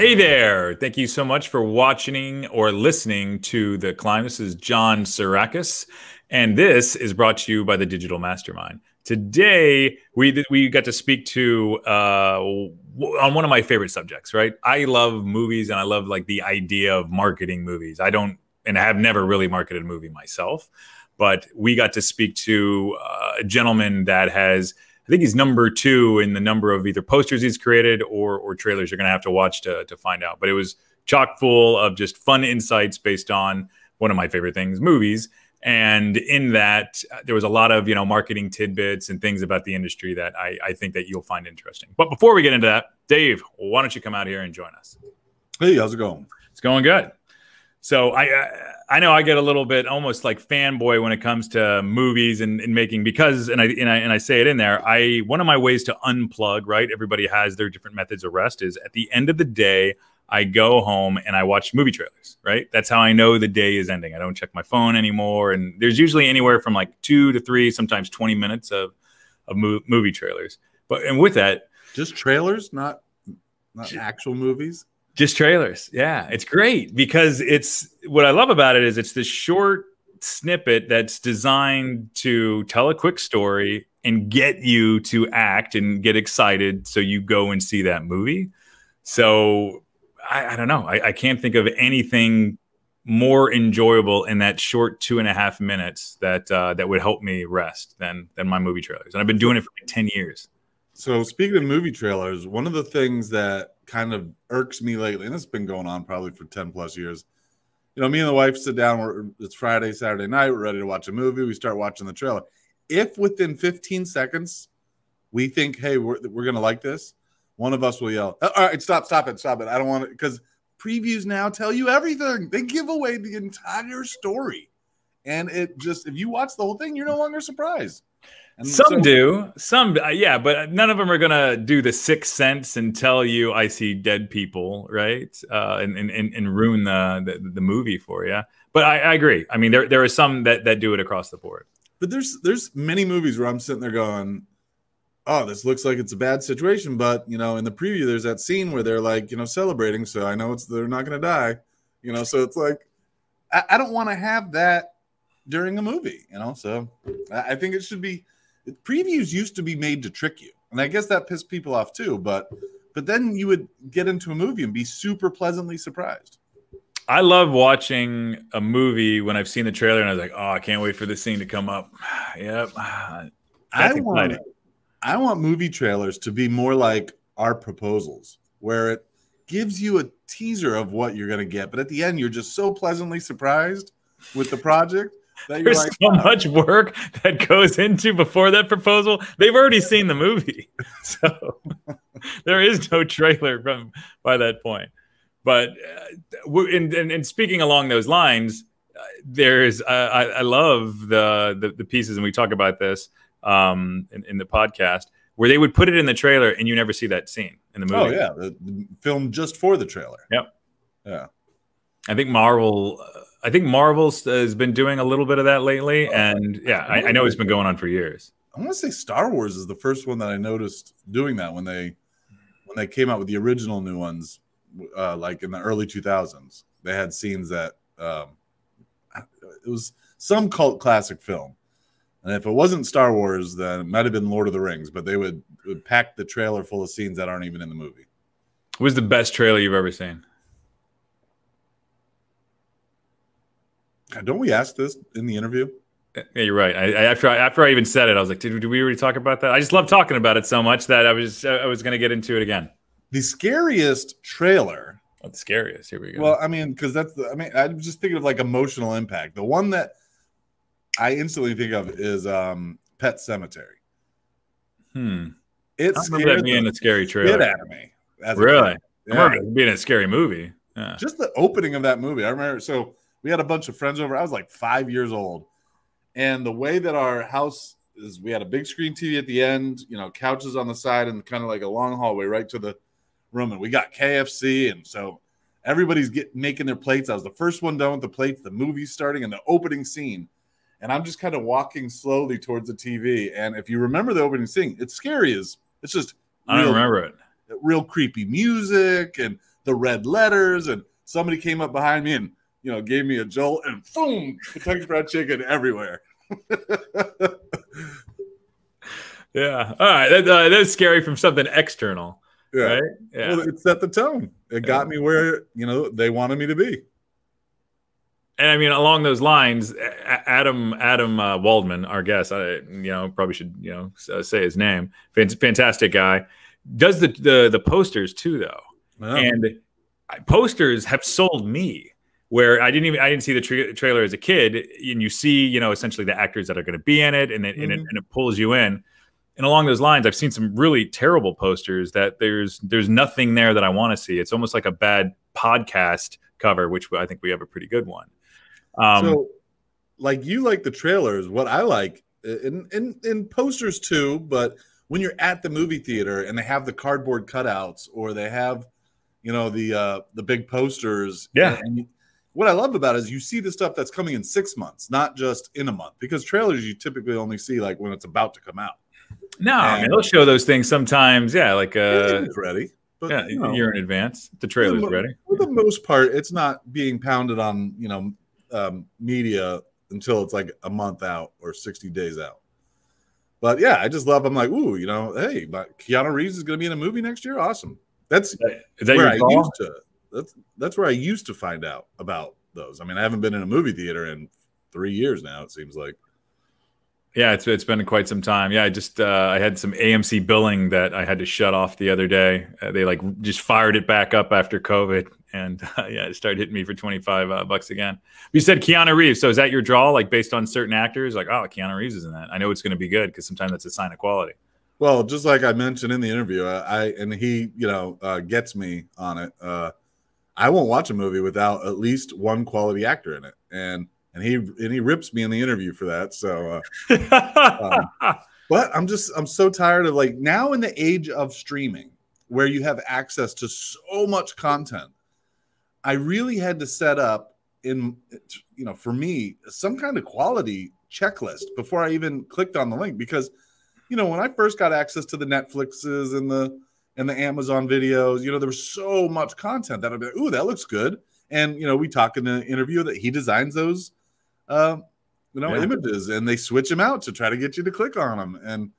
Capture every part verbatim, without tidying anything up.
Hey there. Thank you so much for watching or listening to The Climb. This is John Siracusa, and this is brought to you by The Digital Mastermind. Today, we, we got to speak to uh, on one of my favorite subjects, right? I love movies, and I love like the idea of marketing movies. I don't, and I have never really marketed a movie myself, but we got to speak to a gentleman that has, I think he's number two in the number of either posters he's created or, or trailers you're going to have to watch to, to find out. But it was chock full of just fun insights based on one of my favorite things, movies. And in that, there was a lot of, you know, marketing tidbits and things about the industry that I, I think that you'll find interesting. But before we get into that, Dave, why don't you come out here and join us? Hey, how's it going? It's going good. So I, I I know I get a little bit almost like fanboy when it comes to movies and, and making, because and I and I and I say it in there. I one of my ways to unplug, right? Everybody has their different methods of rest. Is at the end of the day, I go home and I watch movie trailers, right? That's how I know the day is ending. I don't check my phone anymore, and there's usually anywhere from like two to three, sometimes twenty minutes of of movie trailers. But and with that, just trailers, not not actual movies. Just trailers. Yeah, it's great because it's what I love about it is it's this short snippet that's designed to tell a quick story and get you to act and get excited so you go and see that movie. So I, I don't know. I, I can't think of anything more enjoyable in that short two and a half minutes that uh, that would help me rest than than my movie trailers. And I've been doing it for like ten years. So speaking of movie trailers, one of the things that kind of irks me lately, and it's been going on probably for ten plus years, you know, me and the wife sit down, we're, it's Friday, Saturday night, we're ready to watch a movie, we start watching the trailer. If within fifteen seconds we think, hey, we're, we're going to like this, one of us will yell, all right, stop, stop it, stop it. I don't want it, because previews now tell you everything. They give away the entire story. And it just, if you watch the whole thing, you're no longer surprised. And some so do, some, uh, yeah, but none of them are going to do the sixth sense and tell you I see dead people, right? Uh, and, and, and ruin the, the, the movie for you. But I, I agree. I mean, there, there are some that, that do it across the board. But there's, there's many movies where I'm sitting there going, oh, this looks like it's a bad situation. But, you know, in the preview, there's that scene where they're like, you know, celebrating. So I know it's, they're not going to die, you know? So it's like, I, I don't want to have that during a movie, you know, so I think it should be, previews used to be made to trick you. And I guess that pissed people off too, but, but then you would get into a movie and be super pleasantly surprised. I love watching a movie when I've seen the trailer and I was like, oh, I can't wait for this scene to come up. Yep. That's I want, I want movie trailers to be more like our proposals where it gives you a teaser of what you're going to get. But at the end, you're just so pleasantly surprised with the project. There's like, so wow. much work that goes into before that proposal. They've already seen the movie, so there is no trailer from by that point. But uh, and, and, and speaking along those lines, uh, there's uh, I, I love the, the the pieces, and we talk about this um, in, in the podcast where they would put it in the trailer, and you never see that scene in the movie. Oh yeah, the, the film just for the trailer. Yep. Yeah, I think Marvel. Uh, I think Marvel has been doing a little bit of that lately, oh, and yeah, I, I know it's been going on for years. I want to say Star Wars is the first one that I noticed doing that when they when they came out with the original new ones, uh, like in the early two thousands. They had scenes that um, it was some cult classic film, and if it wasn't Star Wars, then it might have been Lord of the Rings. But they would, would pack the trailer full of scenes that aren't even in the movie. What was the best trailer you've ever seen? Don't we ask this in the interview? Yeah, you're right. I, I, after I, after I even said it, I was like, "Did, did we already talk about that?" I just love talking about it so much that I was I was going to get into it again. The scariest trailer. Oh, the scariest. Here we go. Well, I mean, because that's the, I mean, I'm just thinking of like emotional impact. The one that I instantly think of is um, Pet Sematary. Hmm. It's being a scary trailer. Get out of me. Really? Yeah. I remember it being a scary movie. Yeah. Just the opening of that movie. I remember so. We had a bunch of friends over. I was like five years old. And the way that our house is, we had a big screen T V at the end, you know, couches on the side and kind of like a long hallway right to the room. And we got K F C. And so everybody's get, making their plates. I was the first one done with the plates. The movie's starting and the opening scene. And I'm just kind of walking slowly towards the T V. And if you remember the opening scene, it's scary. As, it's just. I don't real, remember it. Real creepy music and the red letters, and somebody came up behind me and, you know, gave me a jolt, and boom, Kentucky Fried Chicken everywhere. Yeah. All right. That, uh, that's scary from something external. Yeah. Right? Yeah. Well, it set the tone. It got me where, you know, they wanted me to be. And I mean, along those lines, Adam Adam uh, Waldman, our guest, I, you know, probably should, you know, say his name. Fantastic guy. Does the the, the posters too, though. Wow. And posters have sold me, where I didn't even I didn't see the tra trailer as a kid, and you see, you know, essentially the actors that are going to be in it, and it, mm-hmm. and it and it pulls you in. And along those lines, I've seen some really terrible posters that there's there's nothing there that I want to see. It's almost like a bad podcast cover, which I think we have a pretty good one. Um, so, like you like the trailers, what I like, and, and, and posters too, but when you're at the movie theater and they have the cardboard cutouts, or they have, you know, the uh, the big posters. Yeah. And what I love about it is you see the stuff that's coming in six months, not just in a month, because trailers you typically only see like when it's about to come out. No, and, I mean, they'll show those things sometimes. Yeah, like uh, it's ready. But, yeah, you know, you're in advance. The trailer's for the, ready. For the most part, it's not being pounded on, you know, Um, media until it's like a month out or sixty days out. But yeah, I just love, I'm like, ooh, you know, hey, but Keanu Reeves is going to be in a movie next year. Awesome. That's is that where I call? used to, that's, that's where I used to find out about those. I mean, I haven't been in a movie theater in three years now, it seems like. Yeah, it's, it's been quite some time. Yeah, I just uh, I had some A M C billing that I had to shut off the other day. Uh, they like just fired it back up after COVID, and uh, yeah, it started hitting me for twenty-five uh, bucks again. You said Keanu Reeves, so is that your draw? Like based on certain actors, like oh, Keanu Reeves is in that. I know it's going to be good because sometimes that's a sign of quality. Well, just like I mentioned in the interview, I, I and he, you know, uh, gets me on it. Uh, I won't watch a movie without at least one quality actor in it, and. And he and he rips me in the interview for that. So, uh, um, but I'm just I'm so tired of like now in the age of streaming, where you have access to so much content. I really had to set up in you know for me some kind of quality checklist before I even clicked on the link, because you know when I first got access to the Netflixes and the and the Amazon videos, you know there was so much content that I'd be like, ooh, that looks good, and you know we talk in the interview that he designs those. Uh, you know, yeah. images, and they switch them out to try to get you to click on them. And,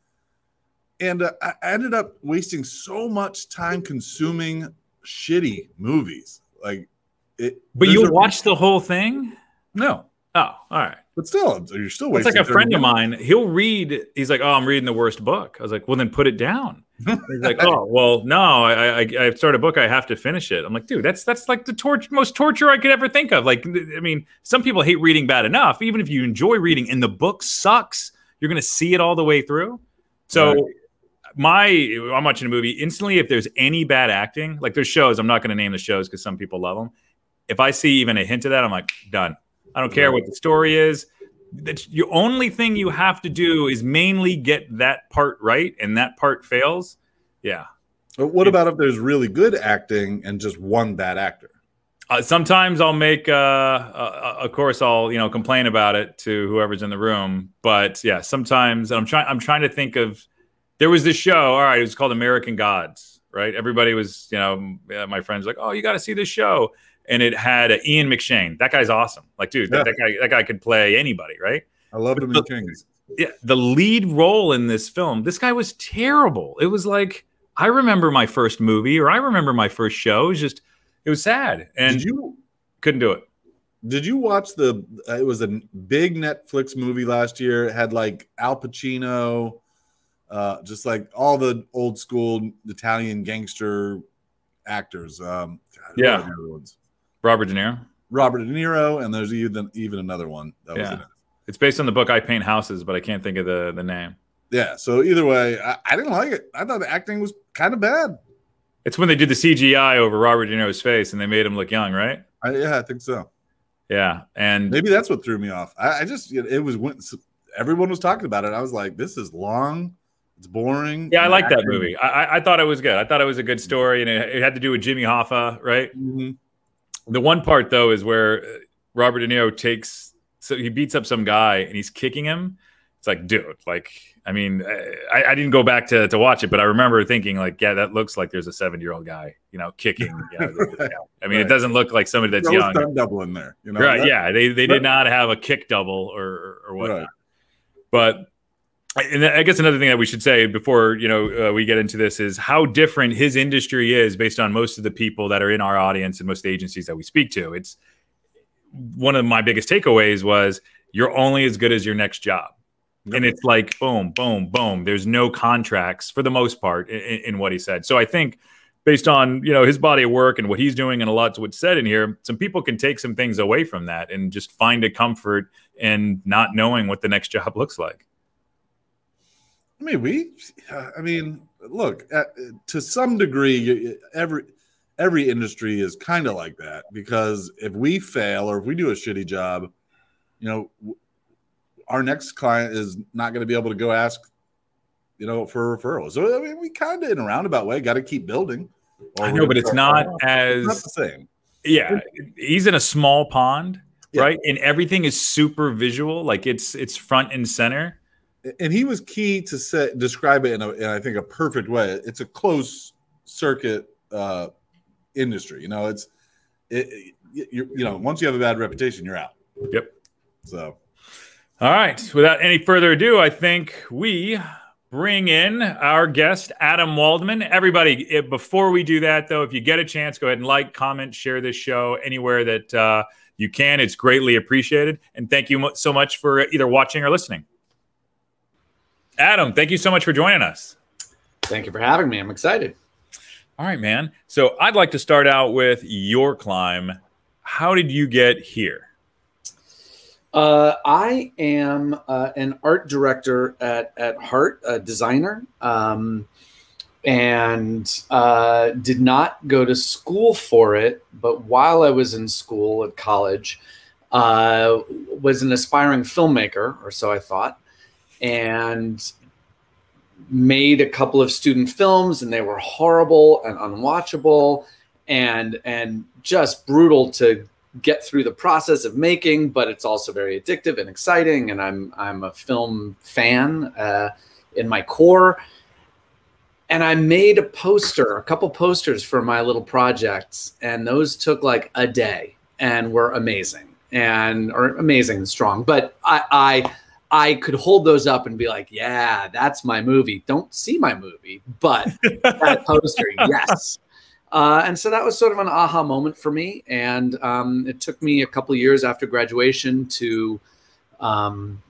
and uh, I ended up wasting so much time consuming shitty movies. Like it, but you watch the whole thing? No. Oh, all right. But still, you're still wasting. It's like a friend of mine, he'll read, he's like, oh, I'm reading the worst book. I was like, well, then put it down. He's like, oh, well, no, I, I, I started a book. I have to finish it. I'm like, dude, that's, that's like the torture, most torture I could ever think of. Like, I mean, some people hate reading bad enough, even if you enjoy reading and the book sucks, you're going to see it all the way through. So right. my, I'm watching a movie instantly. If there's any bad acting, like there's shows, I'm not going to name the shows because some people love them. If I see even a hint of that, I'm like, done. I don't care what the story is. That's the only thing you have to do is mainly get that part right, and that part fails. Yeah. But what about if there's really good acting and just one bad actor? Uh, sometimes I'll make, uh, uh, of course, I'll you know complain about it to whoever's in the room. But yeah, sometimes I'm trying. I'm trying to think of. There was this show. All right, it was called American Gods. Right. Everybody was, you know, my friends were like, oh, you got to see this show. And it had uh, Ian McShane. That guy's awesome. Like, dude, yeah. that, that guy, that guy could play anybody, right? I loved him in Kings. Yeah, the lead role in this film, this guy was terrible. It was like, I remember my first movie, or I remember my first show. It was just, it was sad, and did you couldn't do it. Did you watch the? Uh, it was a big Netflix movie last year. It had like Al Pacino, uh, just like all the old school Italian gangster actors. Um, yeah. Robert De Niro. Robert De Niro, and there's even even another one. That yeah. was in it. It's based on the book I Paint Houses, but I can't think of the, the name. Yeah, so either way, I, I didn't like it. I thought the acting was kind of bad. It's when they did the C G I over Robert De Niro's face, and they made him look young, right? I, yeah, I think so. Yeah, and... maybe that's what threw me off. I, I just... It was... Everyone was talking about it. I was like, this is long... It's boring. Yeah, I like that movie. I, I thought it was good. I thought it was a good story, and it, it had to do with Jimmy Hoffa, right? Mm-hmm. The one part, though, is where Robert De Niro takes – so he beats up some guy, and he's kicking him, it's like, dude, like, I mean, I, I didn't go back to, to watch it, but I remember thinking like, yeah, that looks like there's a seven-year-old guy, you know, kicking. You know, right. I mean, right. It doesn't look like somebody that's young. Stunt double in there, you know? Right, that, yeah, they, they right. did not have a kick double or, or whatnot. Right. But and I guess another thing that we should say before, you know, uh, we get into this is how different his industry is based on most of the people that are in our audience and most of the agencies that we speak to. It's one of my biggest takeaways was you're only as good as your next job. Yep. And it's like, boom, boom, boom. There's no contracts for the most part in, in what he said. So I think based on, you know, his body of work and what he's doing and a lot to what's said in here, some people can take some things away from that and just find a comfort in not knowing what the next job looks like. I mean, we, I mean, look, uh, to some degree, every, every industry is kind of like that, because if we fail or if we do a shitty job, you know, our next client is not going to be able to go ask, you know, for a referral. So, I mean, we kind of in a roundabout way got to keep building. I know, but it's not as, it's not the same. Yeah, he's in a small pond, yeah. right? And everything is super visual. Like it's, it's front and center. And he was key to set, describe it in, a, in, I think, a perfect way. It's a close circuit uh, industry. You know, it's, it, it, you, you know, once you have a bad reputation, you're out. Yep. So. All right. Without any further ado, I think we bring in our guest, Adam Waldman. Everybody, if, before we do that, though, if you get a chance, go ahead and like, comment, share this show anywhere that uh, you can. It's greatly appreciated. And thank you so much for either watching or listening. Adam, thank you so much for joining us. Thank you for having me. I'm excited. All right, man. So I'd like to start out with your climb. How did you get here? Uh, I am uh, an art director at, at Hart, a designer, um, and uh, did not go to school for it. But while I was in school at college, uh, was an aspiring filmmaker, or so I thought. And made a couple of student films, and they were horrible and unwatchable and and just brutal to get through the process of making, but it's also very addictive and exciting, and I'm I'm a film fan uh, in my core. And I made a poster, a couple posters for my little projects, and those took like a day and were amazing and are amazing and strong. But I I I could hold those up and be like, yeah, that's my movie. Don't see my movie, but that poster, yes. Uh, and so that was sort of an aha moment for me. And um, it took me a couple of years after graduation to um,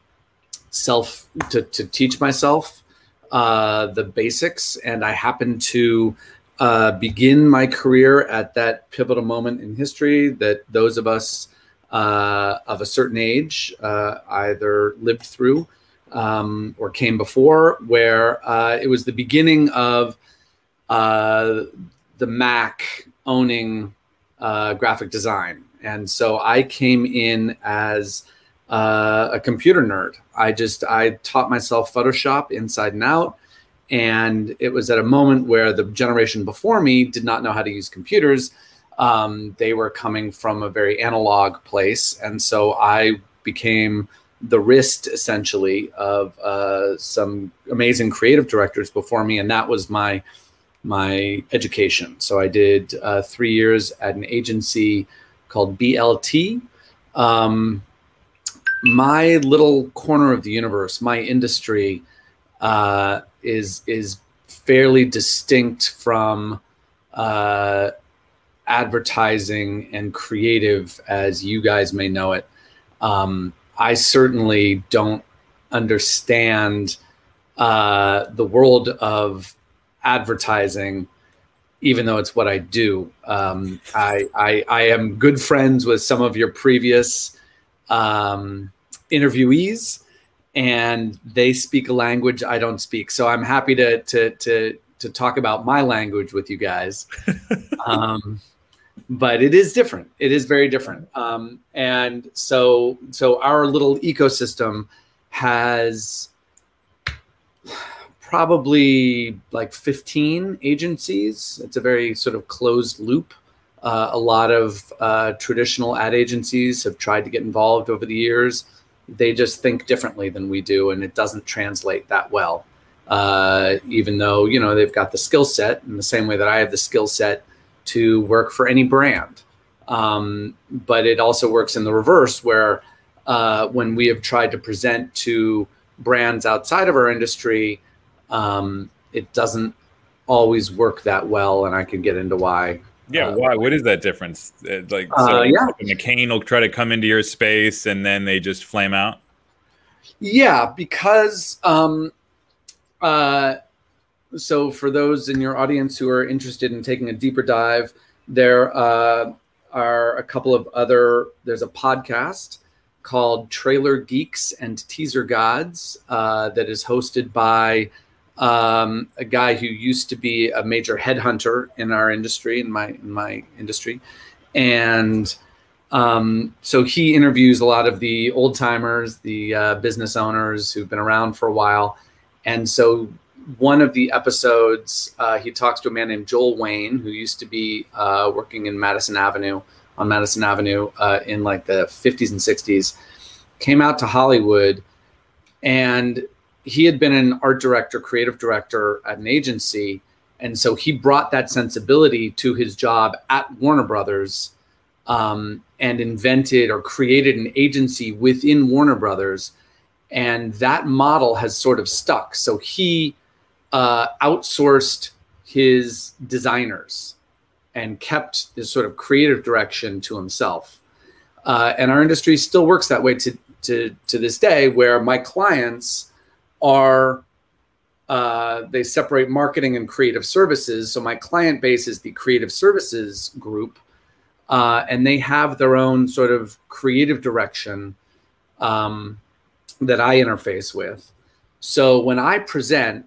self to, to teach myself uh, the basics. And I happened to uh, begin my career at that pivotal moment in history that those of us Uh, of a certain age, uh, either lived through um, or came before, where uh, it was the beginning of uh, the Mac owning uh, graphic design. And so I came in as uh, a computer nerd. I just, I taught myself Photoshop inside and out. And it was at a moment where the generation before me did not know how to use computers. Um, they were coming from a very analog place. And so I became the wrist, essentially, of uh, some amazing creative directors before me. And that was my, my education. So I did uh, three years at an agency called B L T. Um, my little corner of the universe, my industry, uh, is, is fairly distinct from uh, advertising and creative as you guys may know it. Um, I certainly don't understand uh, the world of advertising, even though it's what I do. Um, I, I, I am good friends with some of your previous um, interviewees, and they speak a language I don't speak. So I'm happy to, to, to, to talk about my language with you guys. Um, But it is different. It is very different. Um, and so so our little ecosystem has probably like fifteen agencies. It's a very sort of closed loop. Uh, a lot of uh, traditional ad agencies have tried to get involved over the years. they just think differently than we do, and it doesn't translate that well. Uh, even though, you know, they've got the skill set in the same way that I have the skill set to work for any brand. Um, but it also works in the reverse, where uh, when we have tried to present to brands outside of our industry, um, it doesn't always work that well. And I could get into why. Yeah, uh, why? What is that difference? Like, so uh, yeah. McCain will try to come into your space and then they just flame out? Yeah, because... Um, Uh, so for those in your audience who are interested in taking a deeper dive, there uh, are a couple of other, there's a podcast called Trailer Geeks and Teaser Gods uh, that is hosted by um, a guy who used to be a major headhunter in our industry, in my, in my industry. And um, so he interviews a lot of the old timers, the uh, business owners who've been around for a while. And so one of the episodes, uh, he talks to a man named Joel Wayne, who used to be uh, working in Madison Avenue, on Madison Avenue uh, in like the fifties and sixties, came out to Hollywood. And he had been an art director, creative director at an agency. And so he brought that sensibility to his job at Warner Brothers um, and invented or created an agency within Warner Brothers. And that model has sort of stuck. So he uh, outsourced his designers and kept this sort of creative direction to himself. Uh, and our industry still works that way to, to, to this day, where my clients are, uh, they separate marketing and creative services. So my client base is the creative services group, uh, and they have their own sort of creative direction um, that I interface with. So when I present,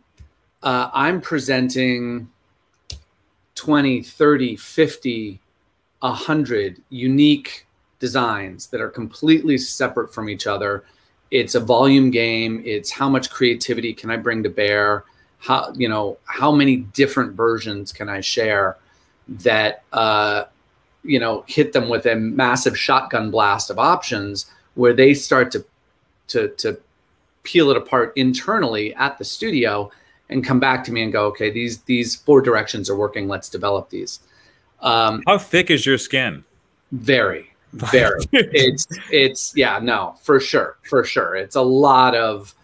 uh, I'm presenting twenty, thirty, fifty, a hundred unique designs that are completely separate from each other. It's a volume game. It's how much creativity can I bring to bear? How, you know, how many different versions can I share that, uh, you know, hit them with a massive shotgun blast of options, where they start to To, to peel it apart internally at the studio and come back to me and go, okay, these these four directions are working. Let's develop these. Um, How thick is your skin? Very, very. it's it's yeah, no, for sure, for sure. It's a lot of,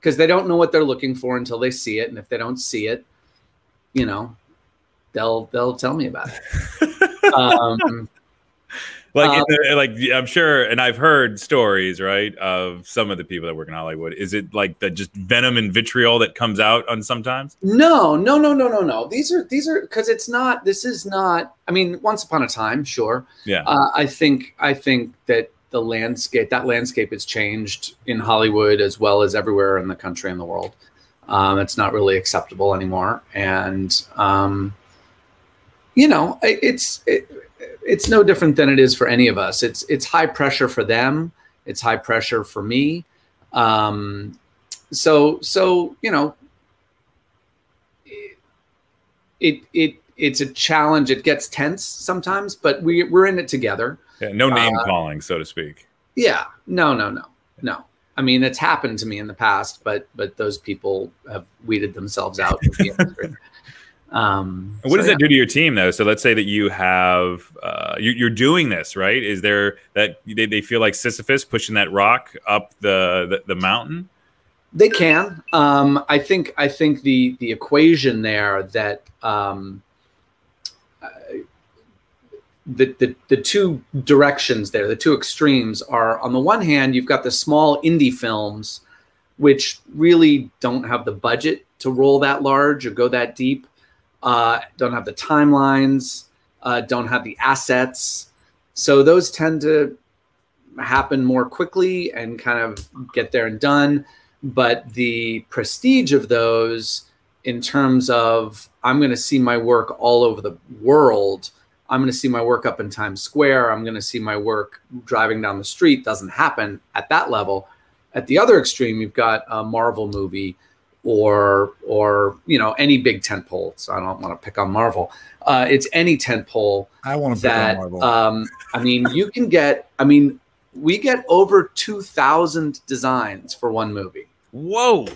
because they don't know what they're looking for until they see it, and if they don't see it, you know, they'll they'll tell me about it. um, Like, um, the, like I'm sure, and I've heard stories, right, of some of the people that work in Hollywood. Is it like the just venom and vitriol that comes out on sometimes? No, no, no, no, no, no. These are these are because it's not. This is not. I mean, once upon a time, sure. Yeah. Uh, I think I think that the landscape, that landscape, has changed in Hollywood as well as everywhere in the country and the world. Um, it's not really acceptable anymore, and um, you know, it, it's. It, It's no different than it is for any of us. It's it's high pressure for them. It's high pressure for me. Um, so so you know, it it it's a challenge. It gets tense sometimes, but we we're in it together. Yeah, no name uh, calling, so to speak. Yeah, no, no, no, no. I mean, it's happened to me in the past, but but those people have weeded themselves out. Um, what so, does that yeah. do to your team, though? So let's say that you have uh, you, you're doing this, right? Is there that they, they feel like Sisyphus pushing that rock up the the, the mountain? They can. Um, I think I think the the equation there that um, uh, the, the the two directions there, the two extremes are, on the one hand, you've got the small indie films, which really don't have the budget to roll that large or go that deep. Uh, don't have the timelines, uh, don't have the assets. So those tend to happen more quickly and kind of get there and done. But the prestige of those, in terms of, I'm going to see my work all over the world. I'm going to see my work up in Times Square. I'm going to see my work driving down the street, doesn't happen at that level. At the other extreme, you've got a Marvel movie, or, or you know, any big tentpole. So I don't want to pick on Marvel. Uh, it's any tentpole. I want to pick that, on Marvel. Um, I mean, you can get, I mean, we get over two thousand designs for one movie. Whoa.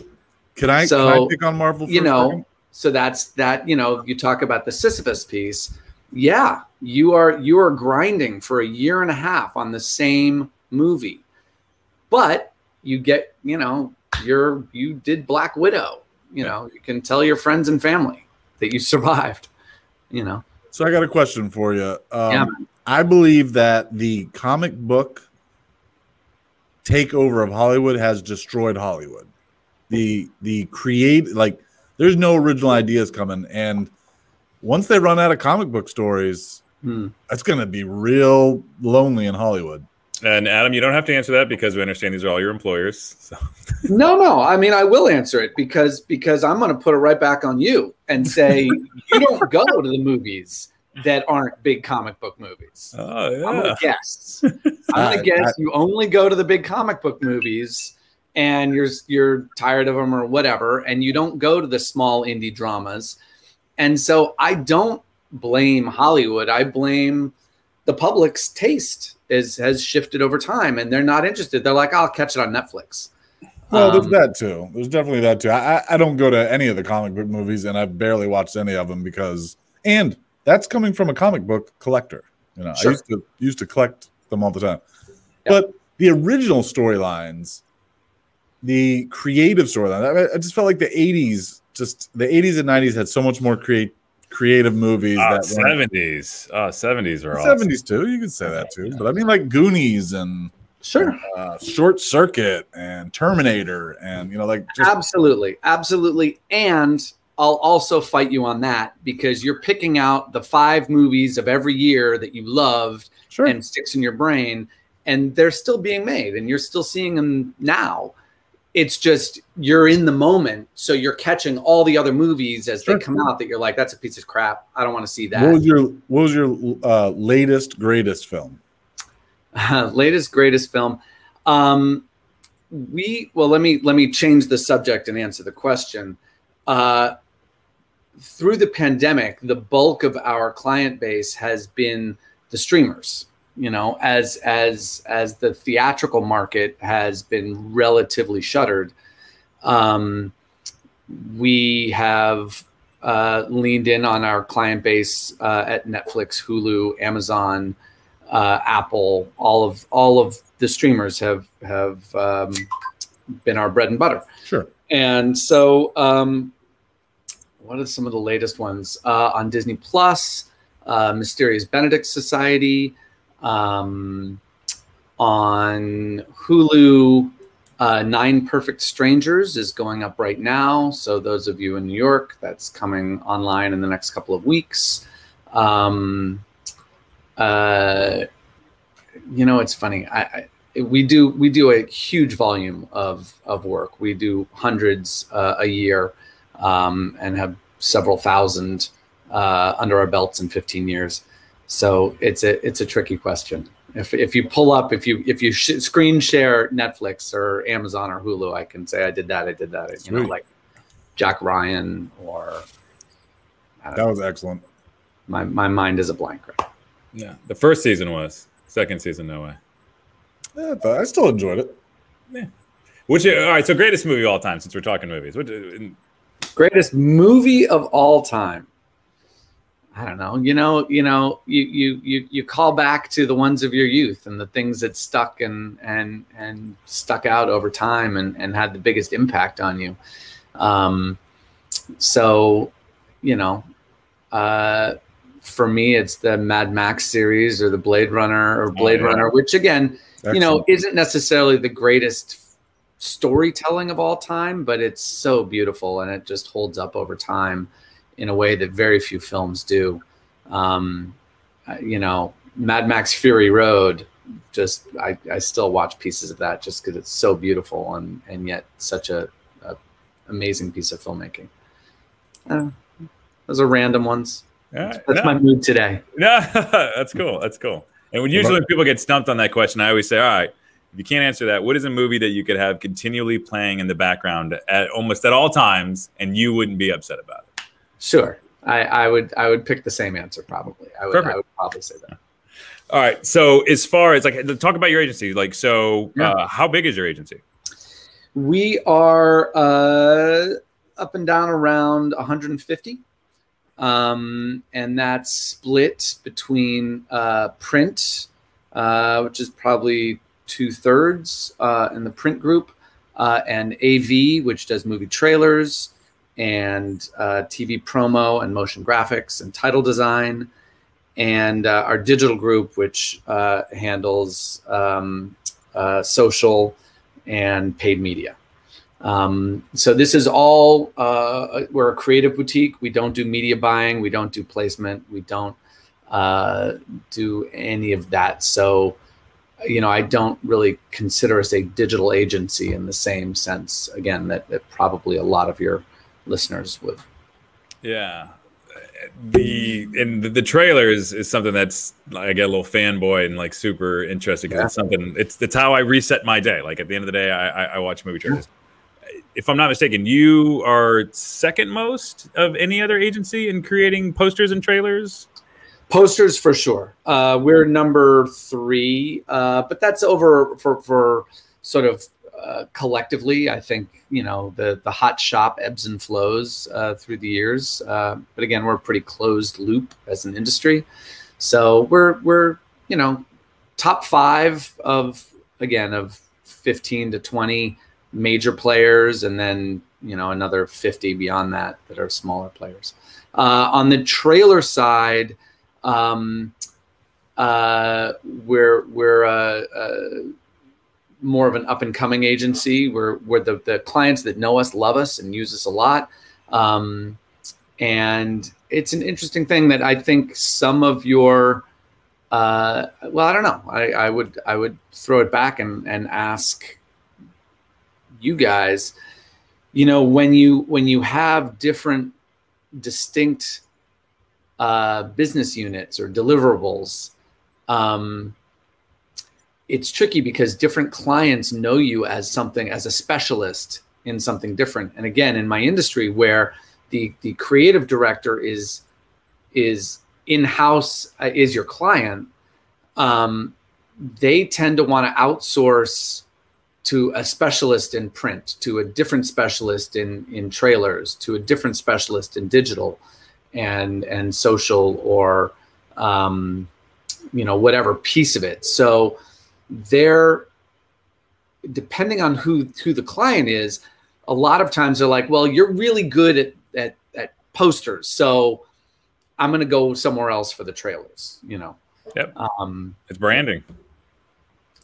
Can I, so, can I pick on Marvel for you know, a second? So that's that, you know, you talk about the Sisyphus piece. Yeah, you are, you are grinding for a year and a half on the same movie, but you get, you know, you're, you did Black Widow, you yeah. know, you can tell your friends and family that you survived, you know? So I got a question for you. Um, yeah. I believe that the comic book takeover of Hollywood has destroyed Hollywood. The, the create, like there's no original ideas coming. And once they run out of comic book stories, hmm. that's going to be real lonely in Hollywood. And Adam, you don't have to answer that because we understand these are all your employers. So. No, no. I mean, I will answer it because because I'm going to put it right back on you and say you don't go to the movies that aren't big comic book movies. Oh, yeah. I'm going to guess. I'm going to guess I, you only go to the big comic book movies and you're you're tired of them or whatever, and you don't go to the small indie dramas. And so I don't blame Hollywood. I blame the public's taste. Is has shifted over time, and they're not interested. They're like, I'll catch it on Netflix. Well, um, there's that too. There's definitely that too. I, I don't go to any of the comic book movies, and I've barely watched any of them because, and that's coming from a comic book collector. You know, sure. I used to used to collect them all the time. Yep. But the original storylines, the creative storyline, I, I just felt like the eighties, just the eighties and nineties had so much more create. creative movies uh, that seventies uh seventies are awesome. seventies too, you can say that too, but I mean like Goonies and sure uh, Short Circuit and Terminator and you know like just absolutely absolutely and I'll also fight you on that because you're picking out the five movies of every year that you loved sure. and sticks in your brain, and they're still being made and you're still seeing them now. It's just you're in the moment, so you're catching all the other movies as sure. they come out that you're like, that's a piece of crap. I don't want to see that. What was your What was your uh, latest greatest film? Uh, latest greatest film. Um, we well, let me let me change the subject and answer the question. Uh, through the pandemic, the bulk of our client base has been the streamers. You know, as as as the theatrical market has been relatively shuttered, um, we have uh, leaned in on our client base uh, at Netflix, Hulu, Amazon, uh, Apple. All of all of the streamers have have um, been our bread and butter. Sure. And so, um, what are some of the latest ones uh, on Disney Plus? Uh, Mysterious Benedict Society. Um, on Hulu, uh, Nine Perfect Strangers is going up right now. So those of you in New York, that's coming online in the next couple of weeks. Um, uh, you know, it's funny. I, I, we do we do a huge volume of of work. We do hundreds uh, a year um, and have several thousand uh, under our belts in fifteen years. So it's a it's a tricky question. If if you pull up if you if you sh screen share Netflix or Amazon or Hulu, I can say I did that, I did that. Sweet. You know, like Jack Ryan or I don't that know. Was excellent. My my mind is a blank right now. Yeah, the first season was. Second season, no way. Yeah, I still enjoyed it. Yeah. Which all right? So greatest movie of all time since we're talking movies. What, greatest movie of all time. I don't know. You know, you know, you, you, you, you call back to the ones of your youth and the things that stuck and, and, and stuck out over time and, and had the biggest impact on you. Um, so, you know, uh, for me, it's the Mad Max series or the Blade Runner or Blade oh, yeah. Runner, which again, excellent. You know, isn't necessarily the greatest storytelling of all time, but it's so beautiful and it just holds up over time in a way that very few films do. Um, you know, Mad Max Fury Road, just, I, I still watch pieces of that just because it's so beautiful and, and yet such a, a amazing piece of filmmaking. Uh, those are random ones. Yeah, that's that's no. my mood today. No, that's cool, that's cool. And when usually when people get stumped on that question, I always say, all right, if you can't answer that, what is a movie that you could have continually playing in the background at almost at all times and you wouldn't be upset about it? Sure, I, I would. I would pick the same answer probably. I would, I would probably say that. All right. So as far as like, talk about your agency. Like, so yeah. uh, how big is your agency? We are uh, up and down around one hundred fifty. Um, and that's split between uh, print, uh, which is probably two thirds uh, in the print group, uh, and A V, which does movie trailers and uh, T V promo and motion graphics and title design, and uh, our digital group, which uh, handles um, uh, social and paid media. Um, so this is all, uh, we're a creative boutique. We don't do media buying. We don't do placement. We don't uh, do any of that. So, you know, I don't really consider us a digital agency in the same sense, again, that, that probably a lot of your listeners would. Yeah. The and the, the trailer is, is something that's, I get a little fanboy and like super interested. Yeah. It's something, it's, it's how I reset my day. Like at the end of the day, I, I, I watch movie trailers. Yeah. If I'm not mistaken, you are second most of any other agency in creating posters and trailers? Posters for sure. Uh, we're number three, uh, but that's over for, for sort of uh, collectively. I think, you know, the, the hot shop ebbs and flows uh, through the years. Uh, but again, we're a pretty closed loop as an industry. So we're, we're you know, top five of, again, of fifteen to twenty major players, and then, you know, another fifty beyond that that are smaller players. Uh, on the trailer side, um, uh, we're we're uh, uh, more of an up and coming agency. We're we're the the clients that know us, love us, and use us a lot. Um, and it's an interesting thing that I think some of your uh, well, I don't know. I, I would I would throw it back and and ask you guys, you know, when you when you have different distinct uh, business units or deliverables, um, it's tricky because different clients know you as something, as a specialist in something different. And again, in my industry, where the the creative director is is in house uh, is your client, um, they tend to want to outsource to a specialist in print, to a different specialist in, in trailers, to a different specialist in digital and, and social, or, um, you know, whatever piece of it. So they're, depending on who, who the client is, a lot of times they're like, well, you're really good at, at, at posters, so I'm going to go somewhere else for the trailers, you know? Yep. Um, it's branding.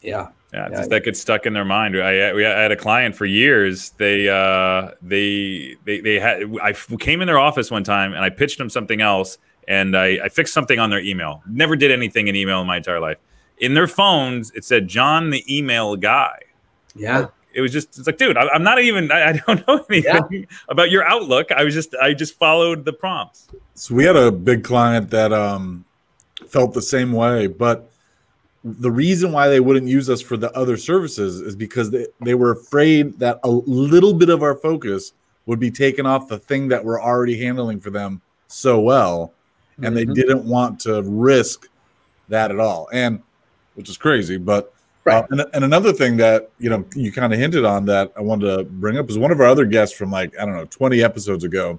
Yeah. Yeah, yeah, just that gets stuck in their mind. I, I had a client for years. They, uh, they, they, they had. I came in their office one time and I pitched them something else, and I, I fixed something on their email. Never did anything in email in my entire life. In their phones, it said John, the email guy. Yeah, like, it was just. It's like, dude, I, I'm not even. I, I don't know anything yeah. about your Outlook. I was just. I just followed the prompts. So we had a big client that um, felt the same way, but the reason why they wouldn't use us for the other services is because they, they were afraid that a little bit of our focus would be taken off the thing that we're already handling for them so well. And mm-hmm. they didn't want to risk that at all. And which is crazy, but, right. uh, and, and another thing that, you know, you kind of hinted on that I wanted to bring up is one of our other guests from like, I don't know, twenty episodes ago,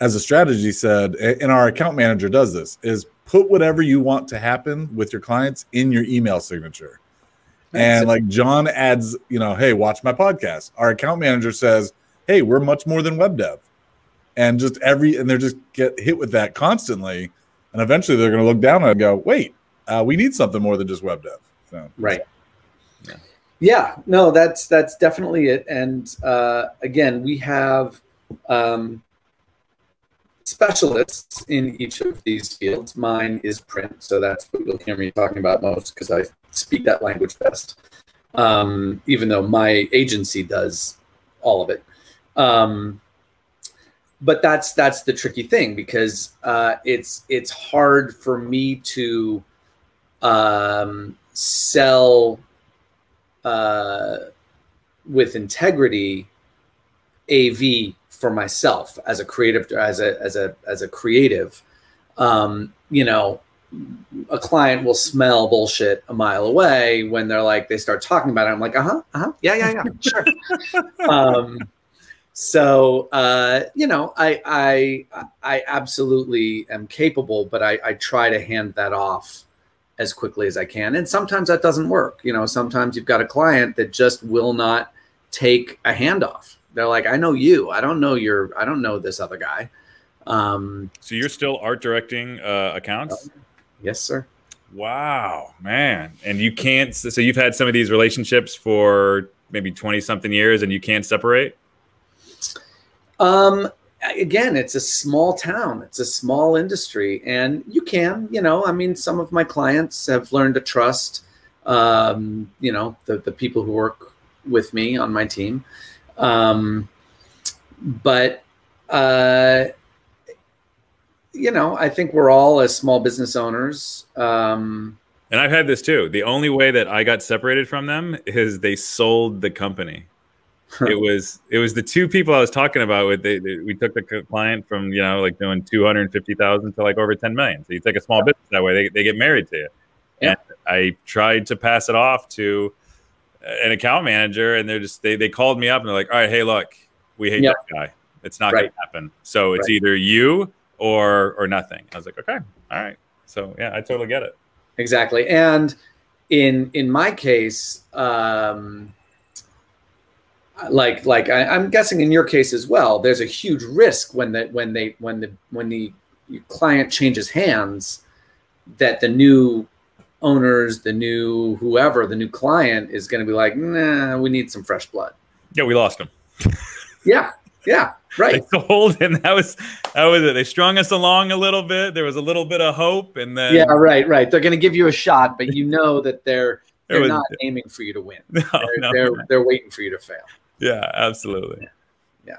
as a strategy said, and our account manager does this, is put whatever you want to happen with your clients in your email signature. That's and it. Like John adds, you know, hey, watch my podcast. Our account manager says, hey, we're much more than web dev. And just every, and they're just get hit with that constantly. And eventually they're going to look down and go, wait, uh, we need something more than just web dev. So, right. Yeah. yeah, no, that's, that's definitely it. And uh, again, we have, um, specialists in each of these fields. Mine is print, so that's what you'll hear me talking about most because I speak that language best, um, even though my agency does all of it. Um, but that's that's the tricky thing because uh, it's it's hard for me to um, sell uh, with integrity A V for myself as a creative, as a, as a, as a creative, um, you know, a client will smell bullshit a mile away when they're like, they start talking about it. I'm like, uh-huh, uh-huh, yeah, yeah, yeah, sure. um, so, uh, you know, I, I, I absolutely am capable, but I, I try to hand that off as quickly as I can. And sometimes that doesn't work. You know, sometimes you've got a client that just will not take a handoff. They're like, I know you, I don't know your, I don't know this other guy. Um, so you're still art directing uh, accounts? Uh, yes, sir. Wow, man. And you can't, so you've had some of these relationships for maybe twenty something years and you can't separate? Um, again, it's a small town. It's a small industry and you can, you know, I mean, some of my clients have learned to trust, um, you know, the, the people who work with me on my team. Um, but, uh, you know, I think we're all as small business owners. Um, and I've had this too. The only way that I got separated from them is they sold the company. it was, it was the two people I was talking about with, they, they, we took the client from, you know, like doing two hundred fifty thousand to like over ten million. So you take a small business that way, they, they get married to you. Yeah. And I tried to pass it off to an account manager and they're just, they, they called me up and they're like, all right, hey, look, we hate yep. that guy. It's not right. going to happen. So it's right. either you or, or nothing. I was like, okay, all right. So yeah, I totally get it. Exactly. And in, in my case, um, like, like I, I'm guessing in your case as well, there's a huge risk when the, when they, when the, when the client changes hands that the new owners, the new whoever, the new client is going to be like, nah, we need some fresh blood. Yeah, we lost them. yeah, yeah, right. They sold, and that was that was it. They strung us along a little bit. There was a little bit of hope, and then yeah, right, right. They're going to give you a shot, but you know that they're they're was, not aiming for you to win. No, they're, no, they're, no. they're waiting for you to fail. Yeah, absolutely. Yeah. yeah.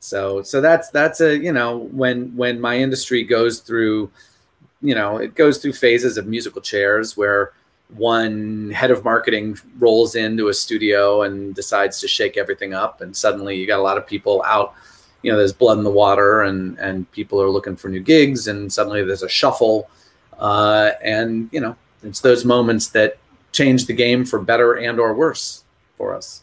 So so that's that's a you know when when my industry goes through. You know, it goes through phases of musical chairs where one head of marketing rolls into a studio and decides to shake everything up. And suddenly you got a lot of people out, you know, there's blood in the water and, and people are looking for new gigs and suddenly there's a shuffle. Uh, and, you know, it's those moments that change the game for better and or worse for us.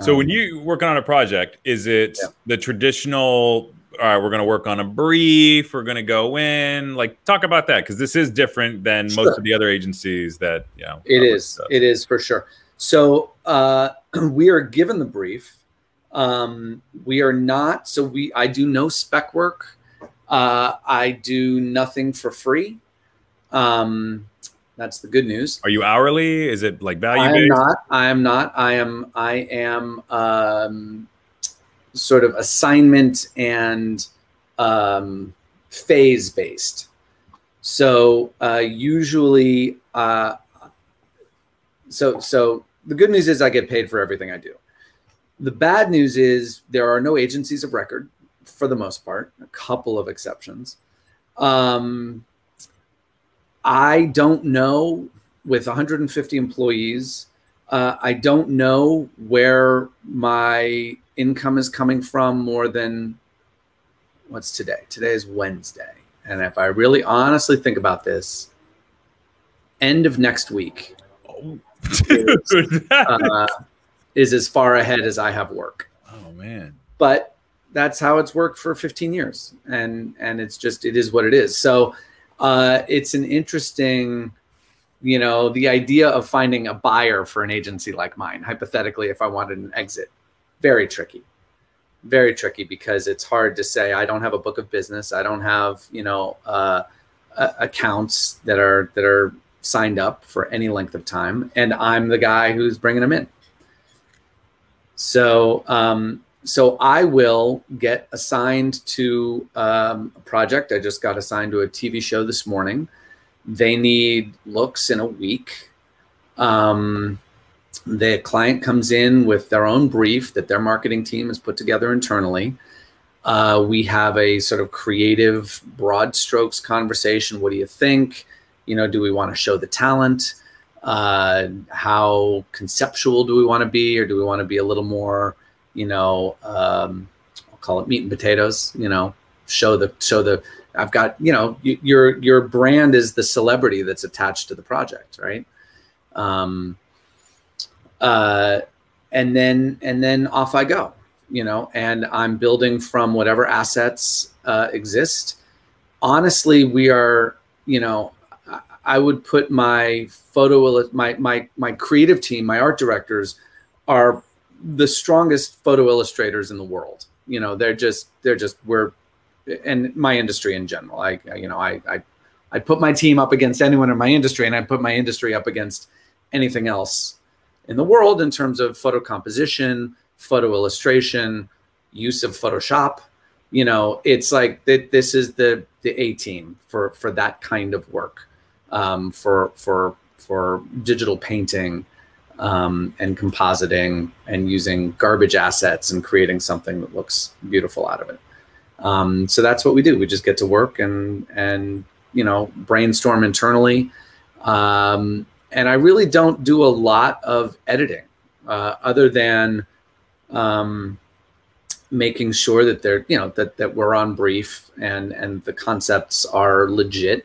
So um, when you work on a project, is it yeah. the traditional... all right, we're going to work on a brief. We're going to go in, like, talk about that. Cause this is different than sure. most of the other agencies that, you know, it is, it is for sure. So, uh, we are given the brief. Um, we are not, so we, I do no spec work. Uh, I do nothing for free. Um, that's the good news. Are you hourly? Is it like value based? I am not, I am not, I am, I am, um, sort of assignment and um, phase based. So uh, usually, uh, so so the good news is I get paid for everything I do. The bad news is there are no agencies of record for the most part, a couple of exceptions. Um, I don't know with one hundred fifty employees, uh, I don't know where my income is coming from more than what's today. Today is Wednesday. And if I really honestly think about this, end of next week oh, is, uh, is as far ahead as I have work. Oh man. But that's how it's worked for fifteen years. And, and it's just, it is what it is. So uh, it's an interesting, you know, the idea of finding a buyer for an agency like mine, hypothetically, if I wanted an exit, very tricky, very tricky because it's hard to say, I don't have a book of business. I don't have, you know, uh, uh, accounts that are, that are signed up for any length of time. And I'm the guy who's bringing them in. So, um, so I will get assigned to um, a project. I just got assigned to a T V show this morning. They need looks in a week. Um, The client comes in with their own brief that their marketing team has put together internally. Uh, we have a sort of creative, broad strokes conversation. What do you think? You know, do we want to show the talent? Uh, how conceptual do we want to be? Or do we want to be a little more, you know, um, I'll call it meat and potatoes, you know, show the show the I've got, you know, your your brand is the celebrity that's attached to the project, right? Um, uh, and then and then off I go, you know, and I'm building from whatever assets uh, exist. Honestly, we are, you know, I would put my photo, my my my creative team, my art directors, are the strongest photo illustrators in the world. You know, they're just they're just we're. And my industry in general, I, you know, I, I, I put my team up against anyone in my industry, and I put my industry up against anything else in the world in terms of photo composition, photo illustration, use of Photoshop. You know, it's like that. This is the the A team for for that kind of work, um, for for for digital painting, um, and compositing, and using garbage assets and creating something that looks beautiful out of it. Um, so that's what we do. We just get to work and, and, you know, brainstorm internally. Um, and I really don't do a lot of editing, uh, other than, um, making sure that they're, you know, that, that we're on brief and, and the concepts are legit.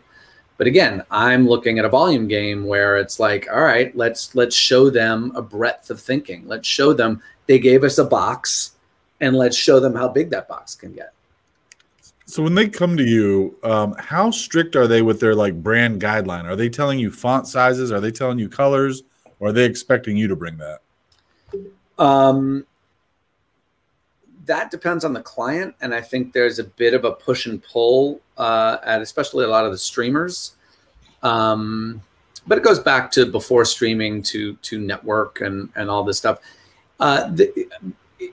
But again, I'm looking at a volume game where it's like, all right, let's, let's show them a breadth of thinking. Let's show them, they gave us a box, and let's show them how big that box can get. So when they come to you, um, how strict are they with their like brand guideline? Are they telling you font sizes? Are they telling you colors? Or are they expecting you to bring that? Um, that depends on the client. And I think there's a bit of a push and pull uh, at especially a lot of the streamers. Um, but it goes back to before streaming to, to network and, and all this stuff. Uh, the,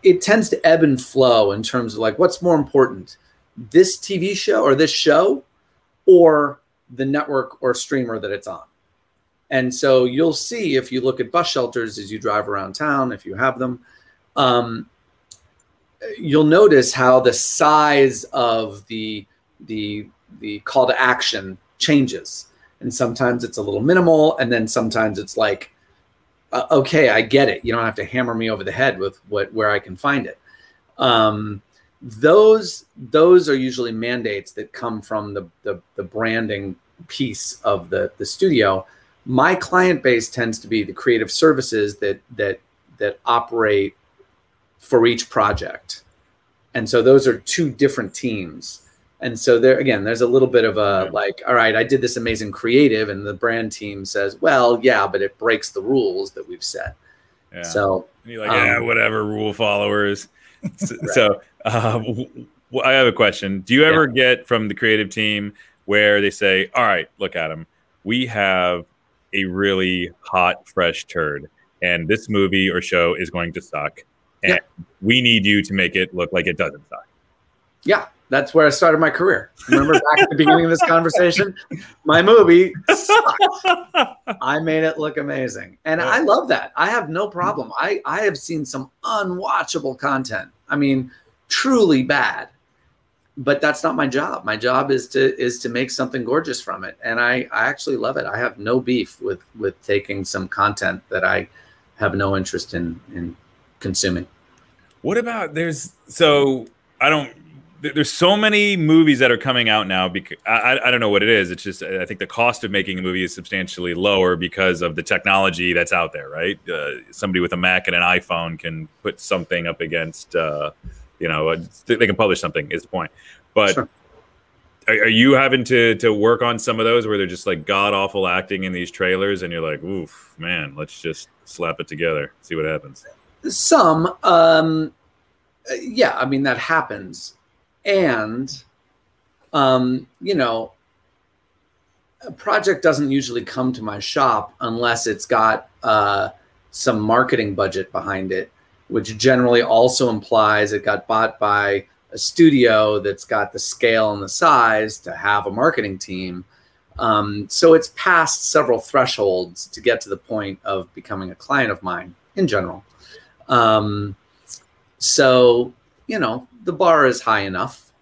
it tends to ebb and flow in terms of like, what's more important? This T V show or this show or the network or streamer that it's on. And so you'll see, if you look at bus shelters as you drive around town, if you have them, um, you'll notice how the size of the, the, the call to action changes. And sometimes it's a little minimal. And then sometimes it's like, uh, okay, I get it. You don't have to hammer me over the head with what, where I can find it. Um, Those those are usually mandates that come from the, the, the branding piece of the, the studio. My client base tends to be the creative services that that that operate for each project. And so those are two different teams. And so there again, there's a little bit of a yeah. like, all right, I did this amazing creative, and the brand team says, well, yeah, but it breaks the rules that we've set. Yeah. So and you're like, um, yeah, whatever, rule followers. So, right. so uh, well, I have a question. Do you ever yeah. get from the creative team where they say, all right, look, Adam, we have a really hot, fresh turd, and this movie or show is going to suck, and yeah. we need you to make it look like it doesn't suck? Yeah, that's where I started my career. Remember back at the beginning of this conversation? My movie sucked. I made it look amazing. And yeah. I love that. I have no problem. I, I have seen some unwatchable content. I mean, truly bad. But that's not my job. My job is to is to make something gorgeous from it. And I, I actually love it. I have no beef with, with taking some content that I have no interest in, in consuming. What about there's so I don't There's so many movies that are coming out now because I, I don't know what it is. It's just I think the cost of making a movie is substantially lower because of the technology that's out there, right? Uh, somebody with a Mac and an iPhone can put something up against, uh, you know, they can publish something is the point. But sure. are, are you having to to work on some of those where they're just like god awful acting in these trailers, and you're like, oof, man, let's just slap it together, see what happens? Some, um, yeah, I mean that happens. And, um, you know, a project doesn't usually come to my shop unless it's got uh, some marketing budget behind it, which generally also implies it got bought by a studio that's got the scale and the size to have a marketing team. Um, so it's passed several thresholds to get to the point of becoming a client of mine in general. Um, so, you know, the bar is high enough.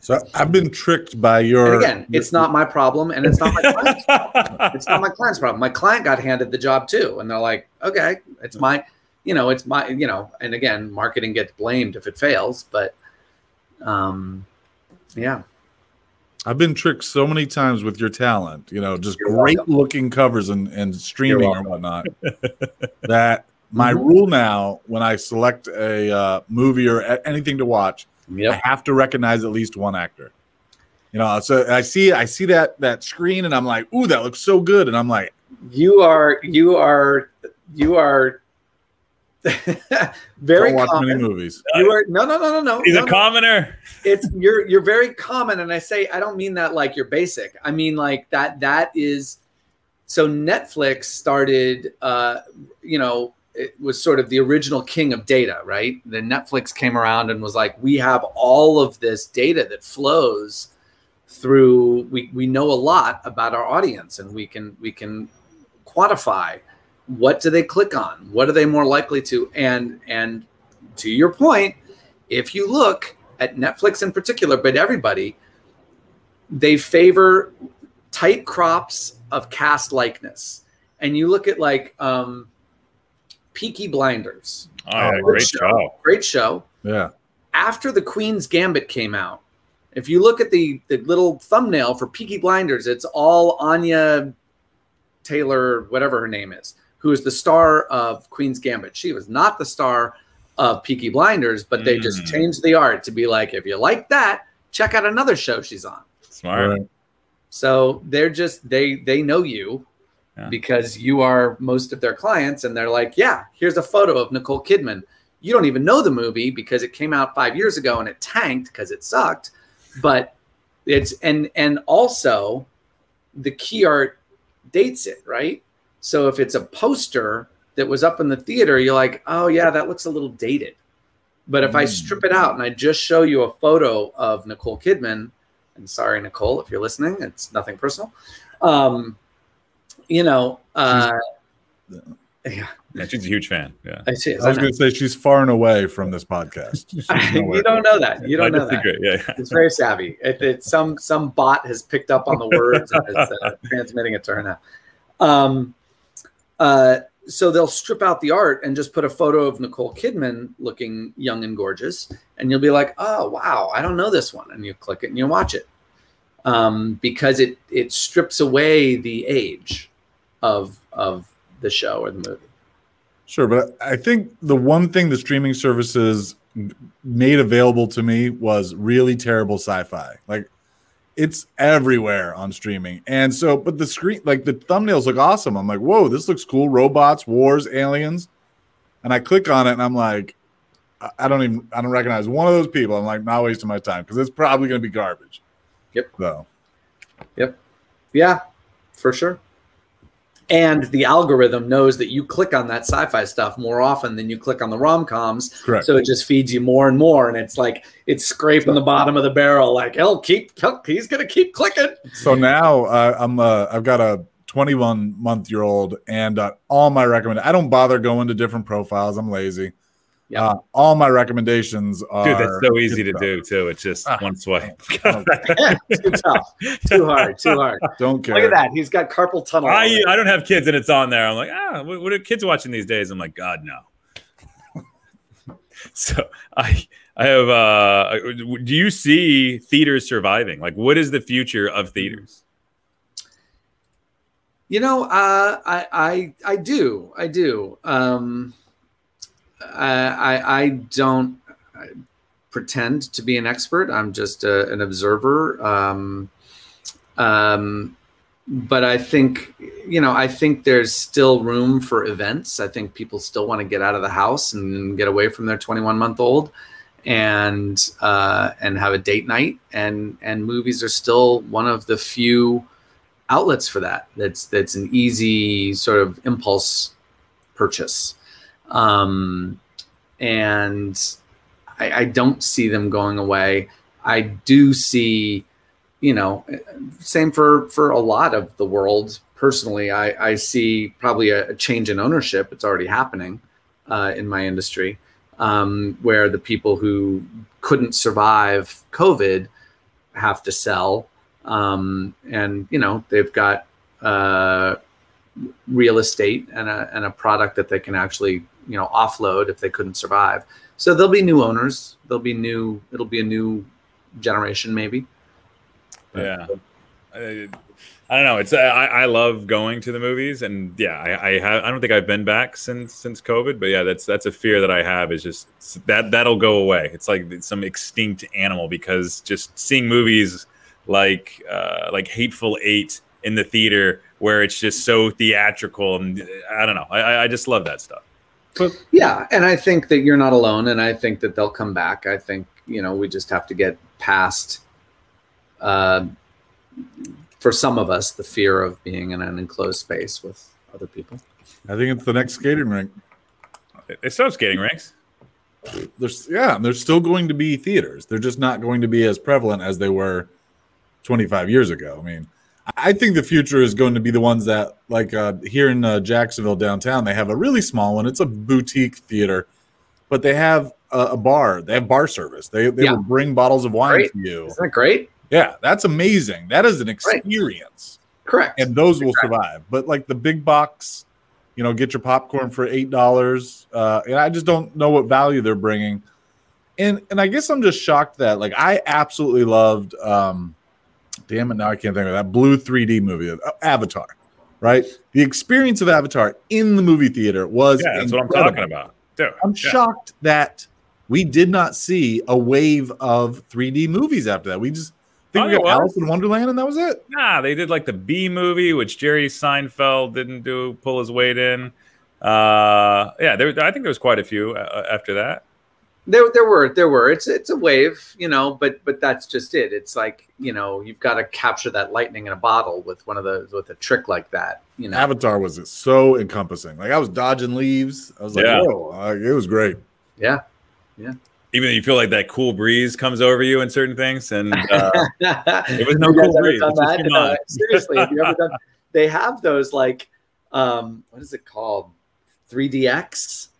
So I've been tricked by your. And again, it's not my problem, and it's not my client's problem. It's not my client's problem. My client got handed the job too, and they're like, "Okay, it's my, you know, it's my, you know." And again, marketing gets blamed if it fails, but um, Yeah. I've been tricked so many times with your talent, you know, just great looking covers and, and streaming or whatnot. That my mm-hmm. rule now, when I select a uh, movie or anything to watch, yep. I have to recognize at least one actor. You know, so I see, I see that that screen, and I'm like, "Ooh, that looks so good," and I'm like, "You are, you are, you are." very Don't watch common. Many movies. You are no, no, no, no, no. He's no, a commoner. No. It's you're you're very common, and I say I don't mean that like you're basic. I mean like that that is. So Netflix started, uh, you know, it was sort of the original king of data, right? Then Netflix came around and was like, we have all of this data that flows through. We we know a lot about our audience, and we can we can quantify. What do they click on? What are they more likely to? And and to your point, if you look at Netflix in particular, but everybody, they favor tight crops of cast likeness. And you look at like um, Peaky Blinders. Oh, yeah, great, great show. show. Great show. Yeah. After The Queen's Gambit came out, if you look at the, the little thumbnail for Peaky Blinders, it's all Anya Taylor, whatever her name is, who is the star of Queen's Gambit. She was not the star of Peaky Blinders, but they mm. just changed the art to be like, if you like that, check out another show she's on. Smart. Right. So they're just, they they know you yeah. because you are most of their clients, and they're like, yeah, here's a photo of Nicole Kidman. You don't even know the movie because it came out five years ago and it tanked because it sucked. But it's, and and also the key art dates it, right? So if it's a poster that was up in the theater, you're like, oh yeah, that looks a little dated. But if mm. I strip it out and I just show you a photo of Nicole Kidman, and sorry, Nicole, if you're listening, it's nothing personal. Um, you know, uh, yeah. yeah, she's a huge fan. Yeah, I, see, I was going to say she's far and away from this podcast. You don't know that. You don't I know disagree. That. Yeah. It's very savvy. It, it's some some bot has picked up on the words and is uh, transmitting it to her now. Um, Uh, so they'll strip out the art and just put a photo of Nicole Kidman looking young and gorgeous. And you'll be like, oh, wow, I don't know this one. And you click it and you watch it um, because it, it strips away the age of, of the show or the movie. Sure. But I think the one thing the streaming services made available to me was really terrible sci-fi. Like, it's everywhere on streaming. And so, but the screen, like the thumbnails look awesome. I'm like, whoa, this looks cool. Robots, wars, aliens. And I click on it and I'm like, I don't even, I don't recognize one of those people. I'm like, not wasting my time because it's probably going to be garbage. Yep. So. Yep. Yeah, for sure. And the algorithm knows that you click on that sci-fi stuff more often than you click on the rom-coms. Correct. So it just feeds you more and more. And it's like, it's scraping the bottom of the barrel. Like, he'll keep, he'll, he's going to keep clicking. So now uh, I'm, uh, I've got a twenty-one month year old and uh, all my recommendations, I don't bother going to different profiles. I'm lazy. Yeah. Uh, all my recommendations are. Dude, that's so easy to do too. It's just uh, one swipe. Yeah, too tough, too hard, too hard. Don't care. Look at that. He's got carpal tunnel. I I don't have kids, and it's on there. I'm like, ah, what, what are kids watching these days? I'm like, God, no. So I I have. Uh, do you see theaters surviving? Like, what is the future of theaters? You know, uh, I I I do, I do. Um, I, I don't pretend to be an expert. I'm just a, an observer. Um, um, but I think, you know, I think there's still room for events. I think people still want to get out of the house and get away from their twenty-one month old and, uh, and have a date night. And, and movies are still one of the few outlets for that. That's, that's an easy sort of impulse purchase. Um, and I, I don't see them going away. I do see, you know, same for, for a lot of the world. Personally, I, I see probably a, a change in ownership. It's already happening, uh, in my industry, um, where the people who couldn't survive COVID have to sell. Um, and you know, they've got, uh, real estate and a, and a product that they can actually, you know, offload if they couldn't survive. So there'll be new owners. There'll be new, it'll be a new generation, maybe. But, yeah. I, I don't know. It's I, I love going to the movies, and yeah, I I, have, I don't think I've been back since since COVID, but yeah, that's that's a fear that I have, is just that that'll go away. It's like some extinct animal, because just seeing movies like uh, like Hateful Eight in the theater, where it's just so theatrical, and I don't know, I I just love that stuff. But yeah, and I think that you're not alone, and I think that they'll come back. I think, you know, we just have to get past. Uh, For some of us, the fear of being in an enclosed space with other people. I think it's the next skating rink. They still have skating rinks. There's, yeah, there's still going to be theaters. They're just not going to be as prevalent as they were twenty-five years ago. I mean, I think the future is going to be the ones that, like uh, here in uh, Jacksonville downtown, they have a really small one. It's a boutique theater, but they have a, a bar. They have bar service. They, they yeah. will bring bottles of wine great. to you. Isn't that great? Yeah, that's amazing. That is an experience. Right. Correct. And those will exactly. survive. But like the big box, you know, get your popcorn for eight dollars. Uh, and I just don't know what value they're bringing. And and I guess I'm just shocked that, like, I absolutely loved, um, damn it, now I can't think of that, blue three D movie, Avatar, right? The experience of Avatar in the movie theater was Yeah, that's incredible. What I'm talking about. Dude, I'm yeah. shocked that we did not see a wave of three D movies after that. We just... I think oh, we got Alice in Wonderland, and that was it. Nah, they did like the B movie, which Jerry Seinfeld didn't do, pull his weight in. Uh, yeah, there, I think there was quite a few uh, after that. There, there were, there were. It's, it's a wave, you know. But, but that's just it. It's like, you know, you've got to capture that lightning in a bottle with one of the with a trick like that. You know, Avatar was so encompassing. Like I was dodging leaves. I was like, yeah. whoa, uh, it was great. Yeah, yeah. Even though you feel like that cool breeze comes over you in certain things, and uh, it was no cool breeze. No, seriously, have you ever done, they have those like um, what is it called? three D X.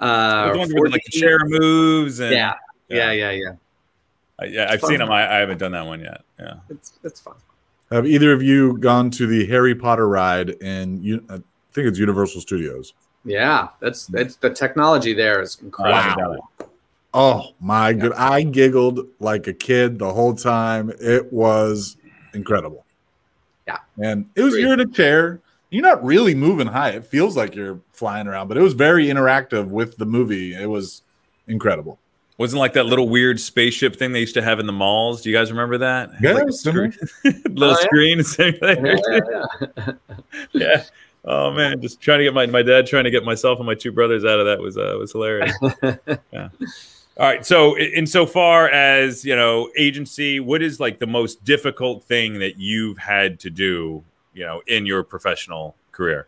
Uh, the with, like chair moves. And, yeah. yeah, yeah, yeah, yeah. Uh, yeah, it's I've seen them. I, I haven't done that one yet. Yeah, it's it's fun. Have either of you gone to the Harry Potter ride in? I think it's Universal Studios. Yeah, that's that's the technology there is incredible. Wow. Oh my god, I giggled like a kid the whole time. It was incredible. Yeah. And it was, you're in a chair. You're not really moving high. It feels like you're flying around, but it was very interactive with the movie. It was incredible. Wasn't like that little weird spaceship thing they used to have in the malls. Do you guys remember that? Yeah. Like screen. little oh, screen. Yeah. Same thing. Yeah, yeah, yeah. yeah. Oh man, just trying to get my, my dad, trying to get myself and my two brothers out of that was uh, was hilarious. yeah. All right. So insofar as, you know, agency, what is like the most difficult thing that you've had to do, you know, in your professional career?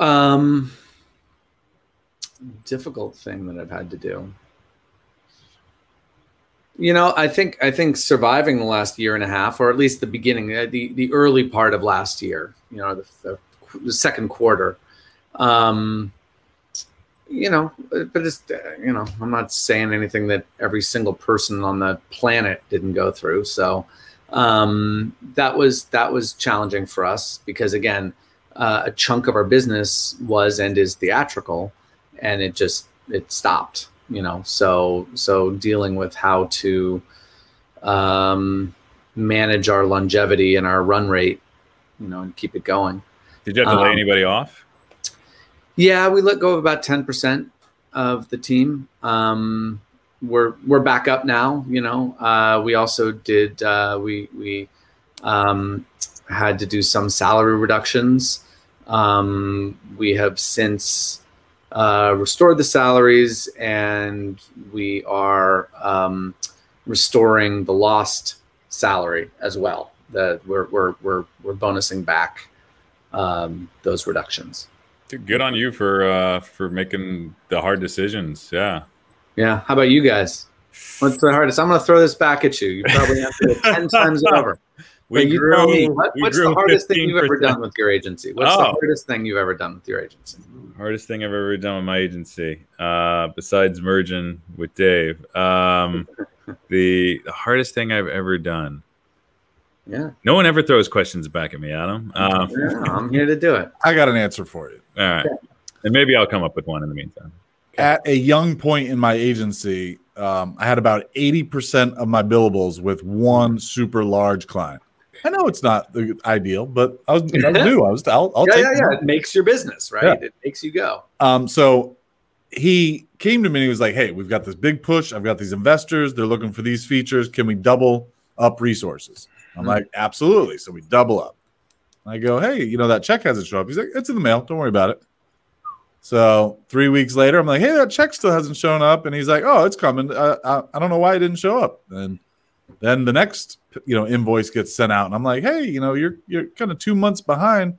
Um, difficult thing that I've had to do. You know, I think I think surviving the last year and a half, or at least the beginning, the, the early part of last year, you know, the, the, the second quarter. Um You know, but it's, you know, I'm not saying anything that every single person on the planet didn't go through. So um, that was that was challenging for us because, again, uh, a chunk of our business was and is theatrical, and it just it stopped, you know, so so dealing with how to um, manage our longevity and our run rate, you know, and keep it going. Did you have to um, lay anybody off? Yeah, we let go of about ten percent of the team. Um, we're we're back up now. You know, uh, we also did uh, we we um, had to do some salary reductions. Um, we have since uh, restored the salaries, and we are um, restoring the lost salary as well. That we're we're we're we're bonusing back um, those reductions. Dude, good on you for uh, for making the hard decisions. Yeah, yeah. How about you guys? What's the hardest? I'm going to throw this back at you. You probably have to do it ten times over. We but you grew, know me. What, we what's grew the hardest fifteen percent. Thing you've ever done with your agency? What's oh. the hardest thing you've ever done with your agency? Hardest thing I've ever done with my agency, uh, besides merging with Dave. Um, the, the hardest thing I've ever done. Yeah. No one ever throws questions back at me, Adam. Um, yeah, I'm here to do it. I got an answer for you. All right. And maybe I'll come up with one in the meantime. at a young point in my agency, um, I had about eighty percent of my billables with one super large client. I know it's not the ideal, but I was new. I was. I'll, I'll yeah, take yeah, yeah. It makes your business, right? Yeah. It makes you go. Um, so he came to me and he was like, "Hey, we've got this big push. I've got these investors. They're looking for these features. Can we double up resources?" I'm mm-hmm. like, "Absolutely." So we double up. And I go, "Hey, you know that check hasn't shown up." He's like, "It's in the mail. Don't worry about it." So three weeks later, I'm like, "Hey, that check still hasn't shown up," and he's like, "Oh, it's coming. I I, I don't know why it didn't show up." And then the next, you know, invoice gets sent out, and I'm like, "Hey, you know, you're you're kind of two months behind."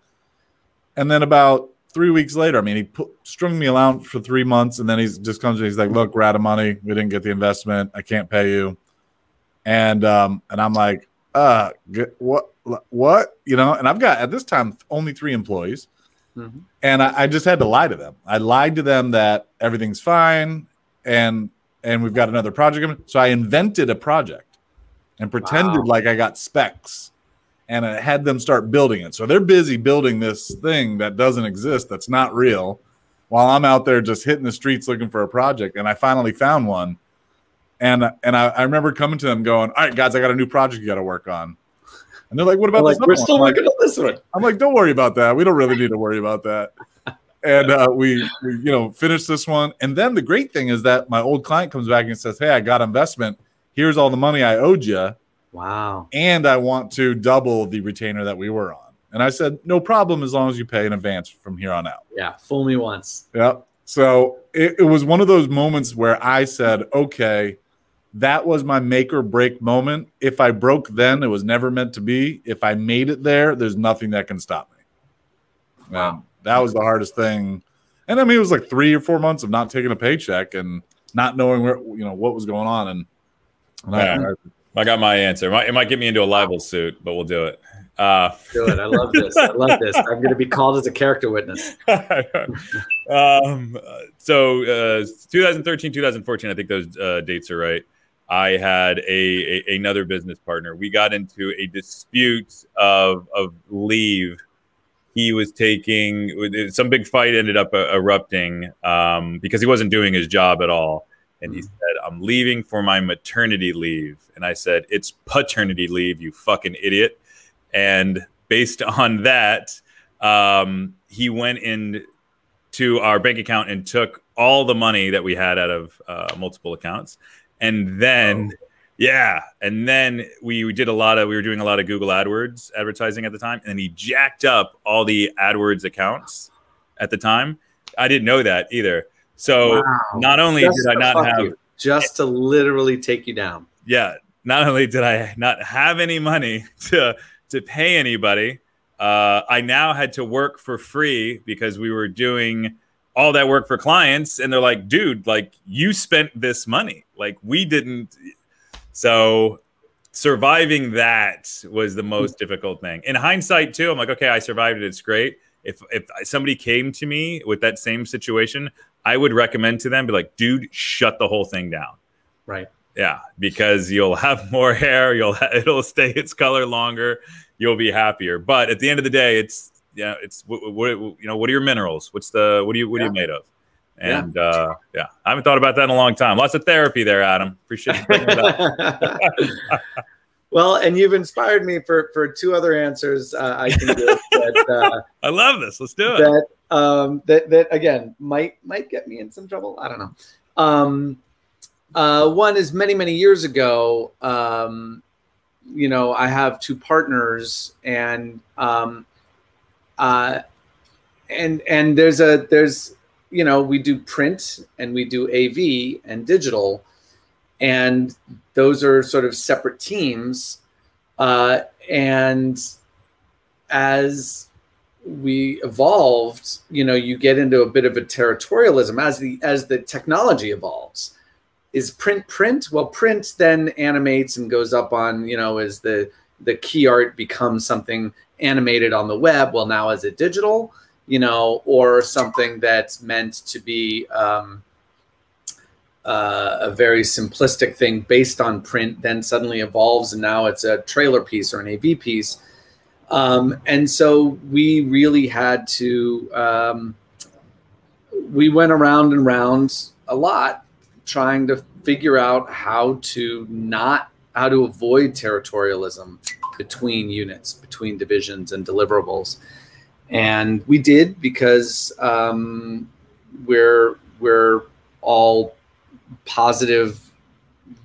And then about three weeks later, I mean, he put, strung me around for three months, and then he's just comes and he's like, "Look, we're out of money. We didn't get the investment. I can't pay you." And um, and I'm like, "Uh, what, what, you know?" And I've got at this time only three employees, mm-hmm. and I, I just had to lie to them. I lied to them that everything's fine, and and we've got another project. So I invented a project. And pretended wow. like I got specs, and I had them start building it. So they're busy building this thing that doesn't exist, that's not real, while I'm out there just hitting the streets looking for a project. And I finally found one. And and I, I remember coming to them going, "All right, guys, I got a new project you got to work on." And they're like, "What about this?" We're still working on this one. I'm like, "Don't worry about that. We don't really need to worry about that." And uh, we, we, you know, finished this one. And then the great thing is that my old client comes back and says, "Hey, I got investment. Here's all the money I owed you. Wow. And I want to double the retainer that we were on." And I said, "No problem, as long as you pay in advance from here on out." Yeah. Fool me once. Yep. So it, it was one of those moments where I said, okay, that was my make or break moment. If I broke then, it was never meant to be. If I made it there, there's nothing that can stop me. Wow. And that was the hardest thing. And I mean, it was like three or four months of not taking a paycheck and not knowing where, you know, what was going on. And yeah, I got my answer. It might, it might get me into a libel suit, but we'll do it. Uh, do it. I love this. I love this. I'm going to be called as a character witness. um, so uh, twenty thirteen, twenty fourteen, I think those uh, dates are right. I had a, a another business partner. We got into a dispute of, of leave. He was taking – some big fight ended up erupting um, because he wasn't doing his job at all. And he said, "I'm leaving for my maternity leave." And I said, "It's paternity leave, you fucking idiot." And based on that, um, he went into our bank account and took all the money that we had out of uh, multiple accounts. And then, oh. yeah, and then we, we did a lot of, we were doing a lot of Google AdWords advertising at the time. And then he jacked up all the AdWords accounts at the time. I didn't know that either. So wow. not only just did I not have you. just to literally take you down. Yeah. Not only did I not have any money to, to pay anybody, uh, I now had to work for free because we were doing all that work for clients. And they're like, "Dude, like you spent this money. Like we didn't." So surviving that was the most difficult thing. In hindsight too, I'm like, okay, I survived it. It's great. If, if somebody came to me with that same situation, I would recommend to them, be like, "Dude, shut the whole thing down." Right. Yeah. Because you'll have more hair. You'll ha it'll stay its color longer. You'll be happier. But at the end of the day, it's, yeah, it's, what, what, you know, what are your minerals? What's the, what are you, what yeah. are you made of? And yeah. Uh, yeah, I haven't thought about that in a long time. Lots of therapy there, Adam. Appreciate you bringing it up. Well, and you've inspired me for, for two other answers uh, I can do. That, uh, I love this. Let's do it. That, um, that, that again, might might get me in some trouble. I don't know. Um, uh, one is many, many years ago, um, you know, I have two partners and um, uh, and and there's a there's, you know, we do print and we do A V and digital. And those are sort of separate teams. Uh, and as we evolved, you know, you get into a bit of a territorialism as the, as the technology evolves. Is print print? Well, print then animates and goes up on, you know, as the, the key art becomes something animated on the web. Well, now is it digital, you know, or something that's meant to be, um, Uh, a very simplistic thing based on print then suddenly evolves and now it's a trailer piece or an A V piece. Um, and so we really had to, um, we went around and rounds a lot trying to figure out how to not, how to avoid territorialism between units, between divisions and deliverables. And we did, because um, we're, we're all positive,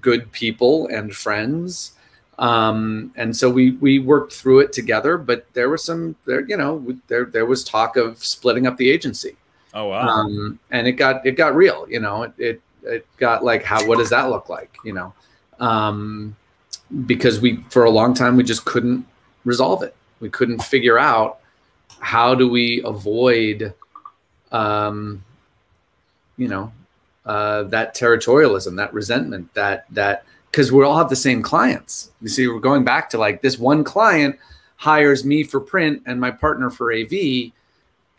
good people and friends. Um, and so we, we worked through it together, but there was some there, you know, there, there was talk of splitting up the agency. Oh, wow. Um, and it got, it got real, you know, it, it, it got like, how, what does that look like? You know, um, because we, for a long time, we just couldn't resolve it. We couldn't figure out how do we avoid, um, you know, uh, that territorialism, that resentment, that, that, because we all have the same clients. You see, we're going back to like this one client hires me for print and my partner for A V,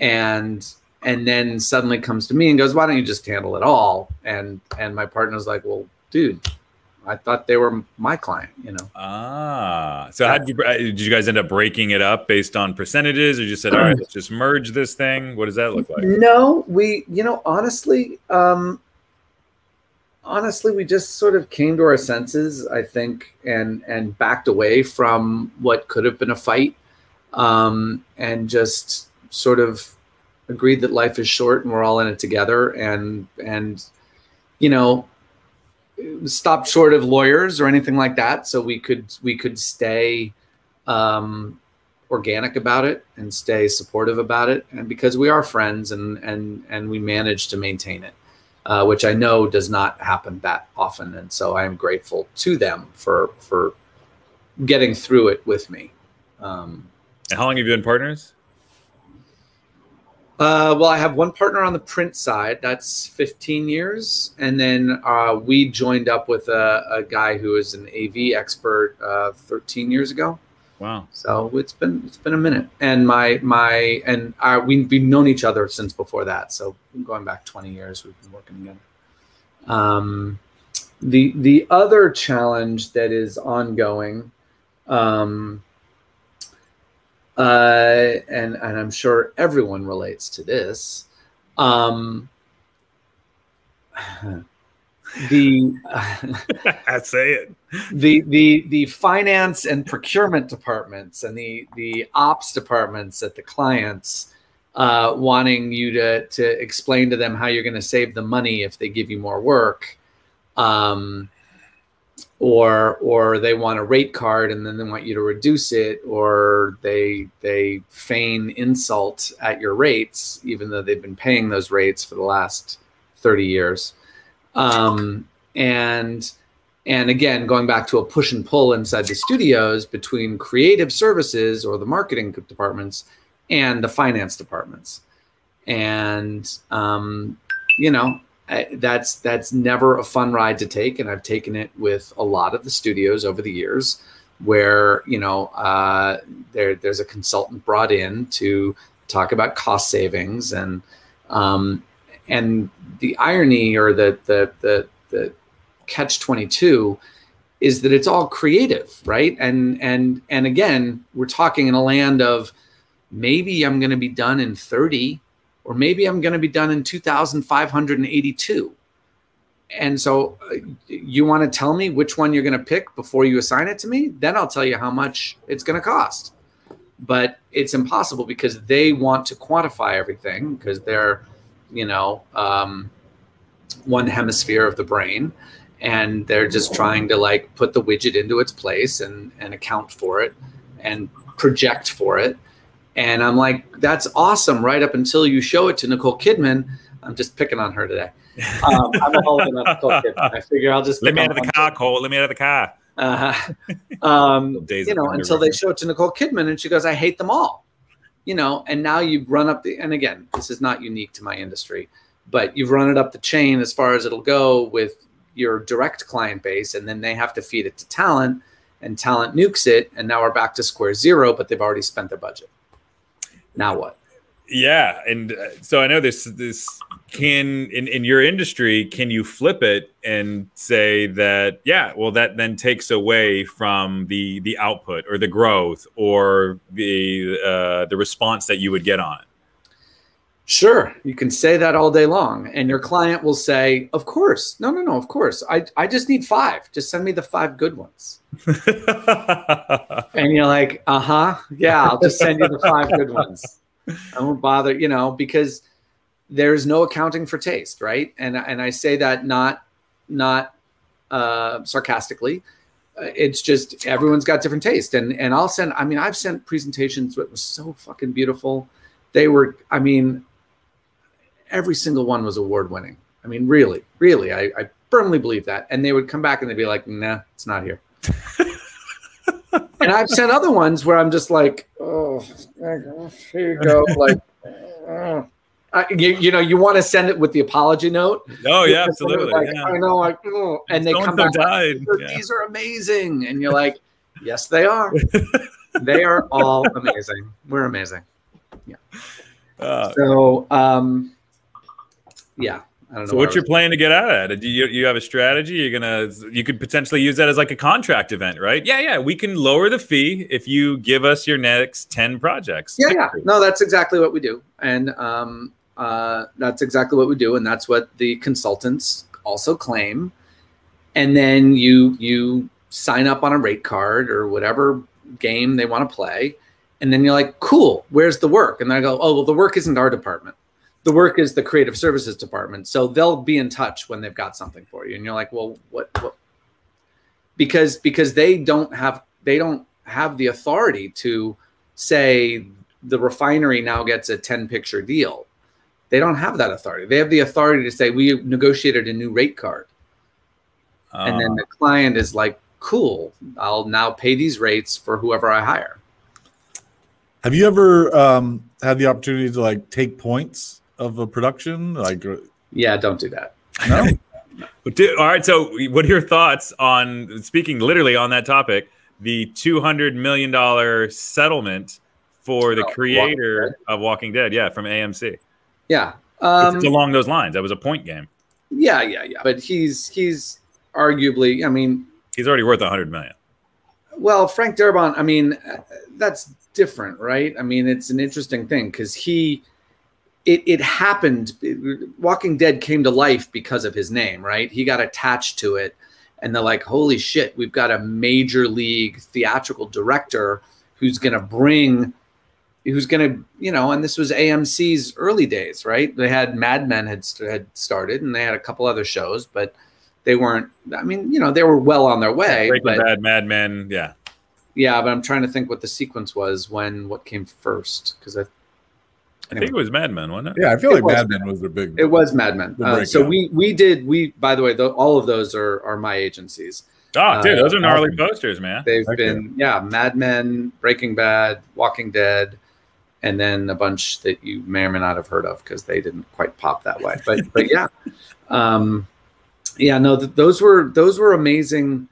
and and then suddenly comes to me and goes, why don't you just handle it all? And and my partner's like, well, dude, I thought they were my client, you know. Ah, so yeah. How did you, did you guys end up breaking it up based on percentages, or you just said, all right, let's just merge this thing? What does that look like? No, we, you know, honestly, um, honestly, we just sort of came to our senses, I think, and and backed away from what could have been a fight, um, and just sort of agreed that life is short and we're all in it together, and and you know, stopped short of lawyers or anything like that, so we could we could stay um, organic about it and stay supportive about it, and because we are friends, and and and we managed to maintain it. Uh, which I know does not happen that often, and so I am grateful to them for for getting through it with me. Um, and how long have you been partners? Uh, well, I have one partner on the print side. That's fifteen years, and then uh, we joined up with a, a guy who is an A V expert uh, thirteen years ago. Wow! So it's been it's been a minute, and my my and our, we've known each other since before that. So going back twenty years, we've been working together. Um, the the other challenge that is ongoing, um, uh, and and I'm sure everyone relates to this, um, the uh, I say it. The the the finance and procurement departments and the the ops departments at the clients uh, wanting you to to explain to them how you're going to save them money if they give you more work, um, or or they want a rate card and then they want you to reduce it, or they they feign insult at your rates even though they've been paying those rates for the last thirty years, um, and. And again, going back to a push and pull inside the studios between creative services or the marketing departments and the finance departments. And, um, you know, I, that's that's never a fun ride to take. And I've taken it with a lot of the studios over the years where, you know, uh, there there's a consultant brought in to talk about cost savings. And um, and the irony or the the the, the catch twenty-two is that it's all creative, right? And and and again, we're talking in a land of maybe I'm going to be done in thirty, or maybe I'm going to be done in two thousand five hundred eighty-two. And so uh, you want to tell me which one you're going to pick before you assign it to me? Then I'll tell you how much it's going to cost. But it's impossible because they want to quantify everything because they're, you know, um, one hemisphere of the brain, and they're just trying to like put the widget into its place and, and account for it and project for it. And I'm like, that's awesome. Right up until you show it to Nicole Kidman. I'm just picking on her today. Um, I'm holding up Nicole Kidman. I figure I'll just, let me out of the car, Cole. Let me out of the car. Uh, um, you know, until they show it to Nicole Kidman and she goes, I hate them all, you know, and now you've run up the, and again, this is not unique to my industry, but you've run it up the chain as far as it'll go with your direct client base, and then they have to feed it to talent, and talent nukes it, and now we're back to square zero, but they've already spent their budget. Now what? Yeah, and so I know this, this can, in, in your industry, can you flip it and say that, yeah, well, that then takes away from the, the output or the growth or the, uh, the response that you would get on it? Sure, you can say that all day long. And your client will say, of course, no, no, no, of course. I, I just need five. Just send me the five good ones. And you're like, uh-huh, yeah, I'll just send you the five good ones. I won't bother, you know, because there's no accounting for taste, right? And, and I say that not, not uh, sarcastically. It's just everyone's got different taste. And, and I'll send, I mean, I've sent presentations that was so fucking beautiful. They were, I mean, every single one was award winning. I mean, really, really, I, I firmly believe that. And they would come back and they'd be like, nah, it's not here. And I've sent other ones where I'm just like, oh, here you go. Like, oh. I, you, you know, you want to send it with the apology note. Oh, yeah, absolutely. Like, yeah. I know, like, oh. And they come back, like, yeah. These are amazing. And you're like, yes, they are. They are all amazing. We're amazing. Yeah. Uh, so, um, yeah. I don't know. So what's your plan to get out of that? Do you, you have a strategy? You're going to, you could potentially use that as like a contract event, right? Yeah. Yeah. We can lower the fee if you give us your next ten projects. Yeah. yeah. No, that's exactly what we do. And, um, uh, that's exactly what we do. And that's what the consultants also claim. And then you, you sign up on a rate card or whatever game they want to play. And then you're like, cool, where's the work? And then I go, oh, well, the work isn't our department. The work is the creative services department. So they'll be in touch when they've got something for you. And you're like, well, what, what? Because, because they don't have, they don't have the authority to say the refinery now gets a ten picture deal. They don't have that authority. They have the authority to say, we negotiated a new rate card. Uh, and then the client is like, cool, I'll now pay these rates for whoever I hire. Have you ever um, had the opportunity to like take points of a production? Like, yeah, don't do that. No. But do, all right. So, what are your thoughts on speaking literally on that topic? The two hundred million dollar settlement for the oh, creator Walking of Walking Dead, yeah, from A M C. Yeah, um, it's along those lines. That was a point game. Yeah, yeah, yeah. But he's he's arguably, I mean, he's already worth a hundred million. Well, Frank Darabont, I mean, that's different, right? I mean, it's an interesting thing because he, it, it happened, it, Walking Dead came to life because of his name, right? He got attached to it and they're like, holy shit, we've got a major league theatrical director who's going to bring, who's going to, you know, and this was A M C's early days, right? They had Mad Men had, had started and they had a couple other shows, but they weren't, I mean, you know, they were well on their way. Breaking Bad, Mad Men, yeah. Yeah, but I'm trying to think what the sequence was when what came first. Because I, anyway. I think it was Mad Men, wasn't it? Yeah, I feel it like was, Mad Men was their big. It was Mad Men. Uh, so we we did we. By the way, the, all of those are are my agencies. Oh, dude, those uh, are gnarly awesome. posters, man. They've Thank been you. yeah, Mad Men, Breaking Bad, Walking Dead, and then a bunch that you may or may not have heard of because they didn't quite pop that way. But but yeah, um, yeah, no, th those were those were amazing.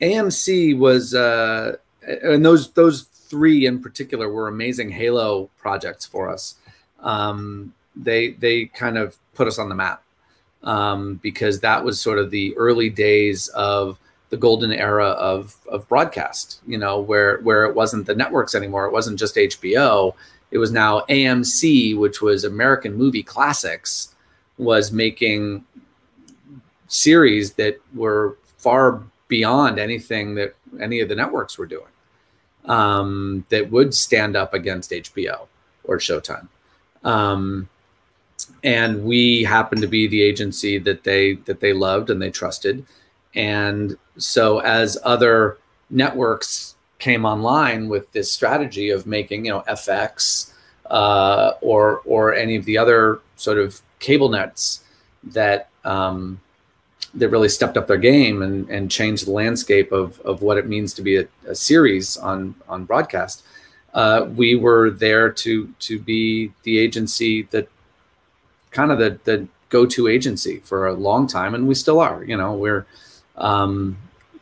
A M C was. Uh, And those those three in particular were amazing Halo projects for us. Um, they they kind of put us on the map um, because that was sort of the early days of the golden era of of broadcast. You know, where where it wasn't the networks anymore. It wasn't just H B O. It was now A M C, which was American Movie Classics, was making series that were far beyond anything that any of the networks were doing. Um, that would stand up against H B O or Showtime. Um, and we happened to be the agency that they, that they loved and they trusted. And so as other networks came online with this strategy of making, you know, F X uh, or, or any of the other sort of cable nets that, um, that really stepped up their game and, and changed the landscape of, of what it means to be a, a series on, on broadcast. Uh, we were there to, to be the agency that kind of the, the go-to agency for a long time. And we still are, you know, we're um,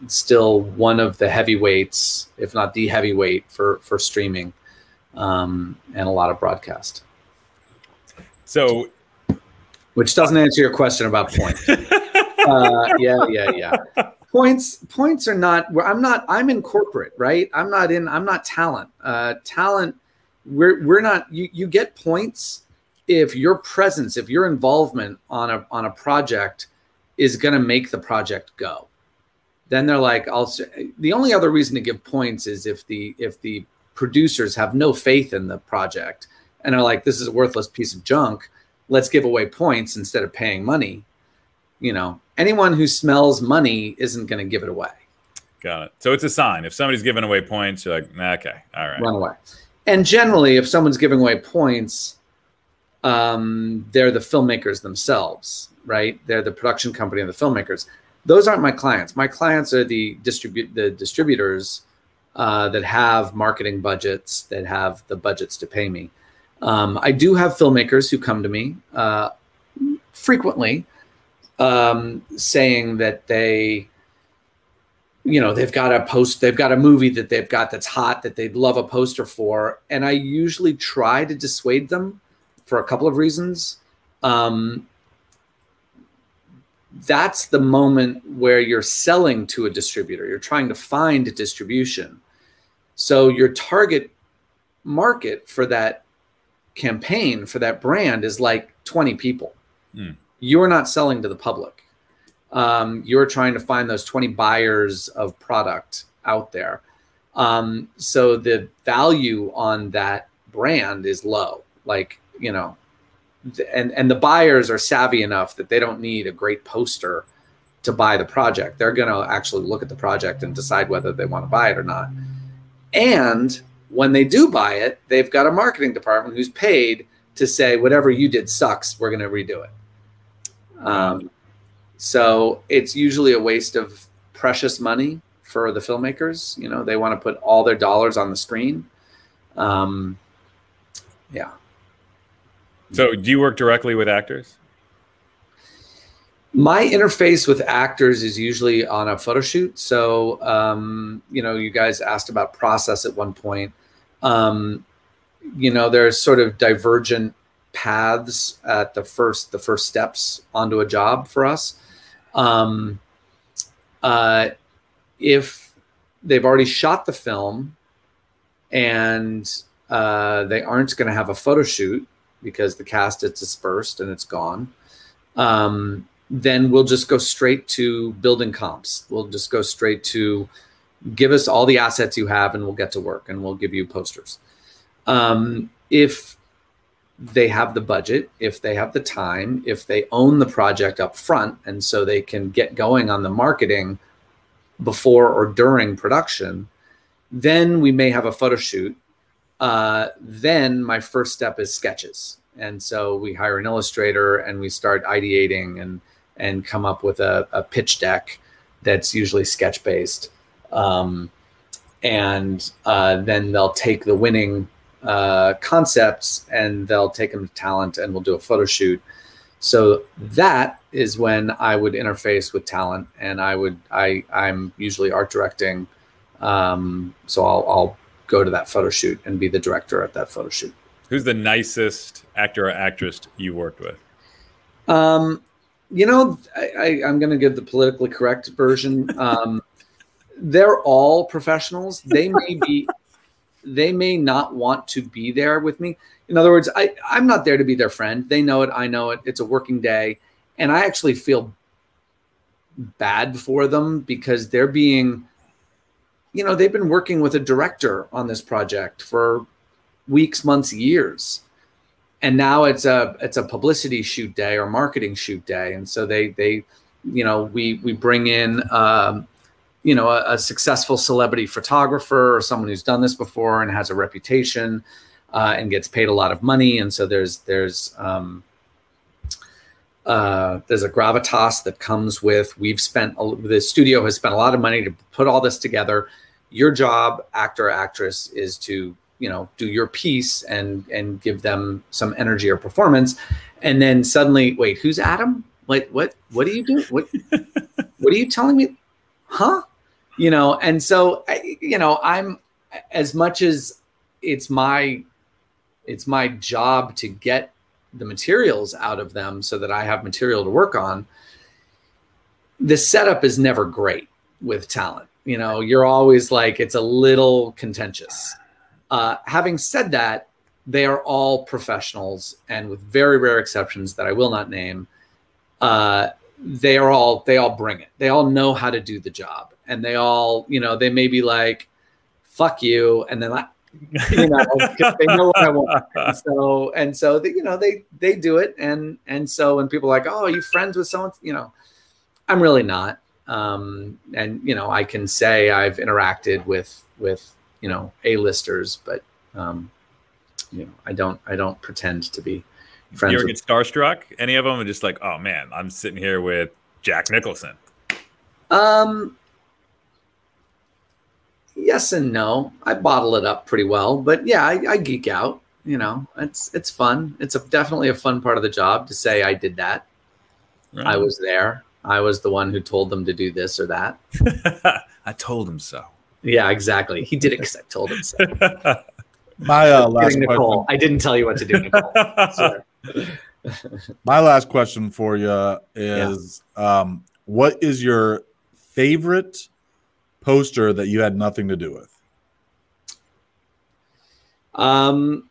still one of the heavyweights, if not the heavyweight for, for streaming um, and a lot of broadcast. So, which doesn't answer your question about points. Uh, yeah, yeah, yeah. Points, points are not. I'm not. I'm in corporate, right? I'm not in. I'm not talent. Uh, talent. We're we're not. You you get points if your presence, if your involvement on a on a project is going to make the project go, then they're like, I'll. The only other reason to give points is if the if the producers have no faith in the project and are like, this is a worthless piece of junk. Let's give away points instead of paying money. You know, anyone who smells money isn't going to give it away. Got it. So it's a sign. If somebody's giving away points, you're like, nah, okay, all right. Run away. And generally, if someone's giving away points, um, they're the filmmakers themselves, right? They're the production company and the filmmakers. Those aren't my clients. My clients are the distribu- the distributors uh, that have marketing budgets, that have the budgets to pay me. Um, I do have filmmakers who come to me uh, frequently um, saying that they... you know, they've got a post, they've got a movie that they've got that's hot that they'd love a poster for. And I usually try to dissuade them for a couple of reasons. Um, that's the moment where you're selling to a distributor. You're trying to find a distribution. So your target market for that campaign, for that brand is like twenty people. Mm. You're not selling to the public. Um, you're trying to find those twenty buyers of product out there. Um, so the value on that brand is low, like, you know, and, and the buyers are savvy enough that they don't need a great poster to buy the project. They're going to actually look at the project and decide whether they want to buy it or not. And when they do buy it, they've got a marketing department who's paid to say, whatever you did sucks, we're going to redo it. Um, So it's usually a waste of precious money for the filmmakers. You know, they want to put all their dollars on the screen. Um, yeah. So do you work directly with actors? My interface with actors is usually on a photo shoot. So, um, you know, you guys asked about process at one point. Um, you know, there's sort of divergent paths at the first, the first steps onto a job for us. Um, uh, if they've already shot the film and uh, they aren't going to have a photo shoot because the cast is dispersed and it's gone, um, then we'll just go straight to building comps. We'll just go straight to give us all the assets you have and we'll get to work and we'll give you posters. Um, if they have the budget, if they have the time, if they own the project up front, and so they can get going on the marketing before or during production, then we may have a photo shoot. Uh, then my first step is sketches. And so we hire an illustrator and we start ideating and, and come up with a, a pitch deck that's usually sketch-based. Um, and uh, then they'll take the winning uh, concepts and they'll take them to talent and we'll do a photo shoot. So that is when I would interface with talent and I would, I I'm usually art directing. Um, so I'll, I'll go to that photo shoot and be the director at that photo shoot. Who's the nicest actor or actress you worked with? Um, you know, I, I I'm going to give the politically correct version. Um, they're all professionals. They may be, they may not want to be there with me. In other words, I, I'm not there to be their friend. They know it. I know it. It's a working day. And I actually feel bad for them because they're being, you know, they've been working with a director on this project for weeks, months, years. And now it's a, it's a publicity shoot day or marketing shoot day. And so they, they, you know, we, we bring in, um, you know, a, a successful celebrity photographer or someone who's done this before and has a reputation uh, and gets paid a lot of money. And so there's, there's, um, uh, there's a gravitas that comes with, we've spent, a, the studio has spent a lot of money to put all this together. Your job, actor, actress, is to, you know, do your piece and, and give them some energy or performance. And then suddenly, wait, who's Adam? Like, what, what do you do? What, what are you telling me? Huh? You know, and so, you know, I'm, as much as it's my, it's my job to get the materials out of them so that I have material to work on, the setup is never great with talent. You know, you're always like, it's a little contentious. Uh, having said that, they are all professionals, and with very rare exceptions that I will not name, uh, they are all, they all bring it. They all know how to do the job, and they all, you know, they may be like, fuck you. And then like, you know, they know what I want. And so, and so they, you know, they, they do it. And, and so when people are like, oh, are you friends with someone? You know, I'm really not. Um, and, you know, I can say I've interacted with, with, you know, A-listers, but, um, you know, I don't, I don't pretend to be friends. You ever get starstruck? Any of them are just like, oh man, I'm sitting here with Jack Nicholson. Um, yes and no. I bottle it up pretty well, but yeah, I, I geek out, you know, it's, it's fun. It's a, definitely a fun part of the job to say I did that. Right. I was there. I was the one who told them to do this or that. I told him so. Yeah, exactly. He did it because I told him so. My uh, last Nicole, question. I didn't tell you what to do, Nicole. My last question for you is, yeah. um, what is your favorite poster that you had nothing to do with? Um,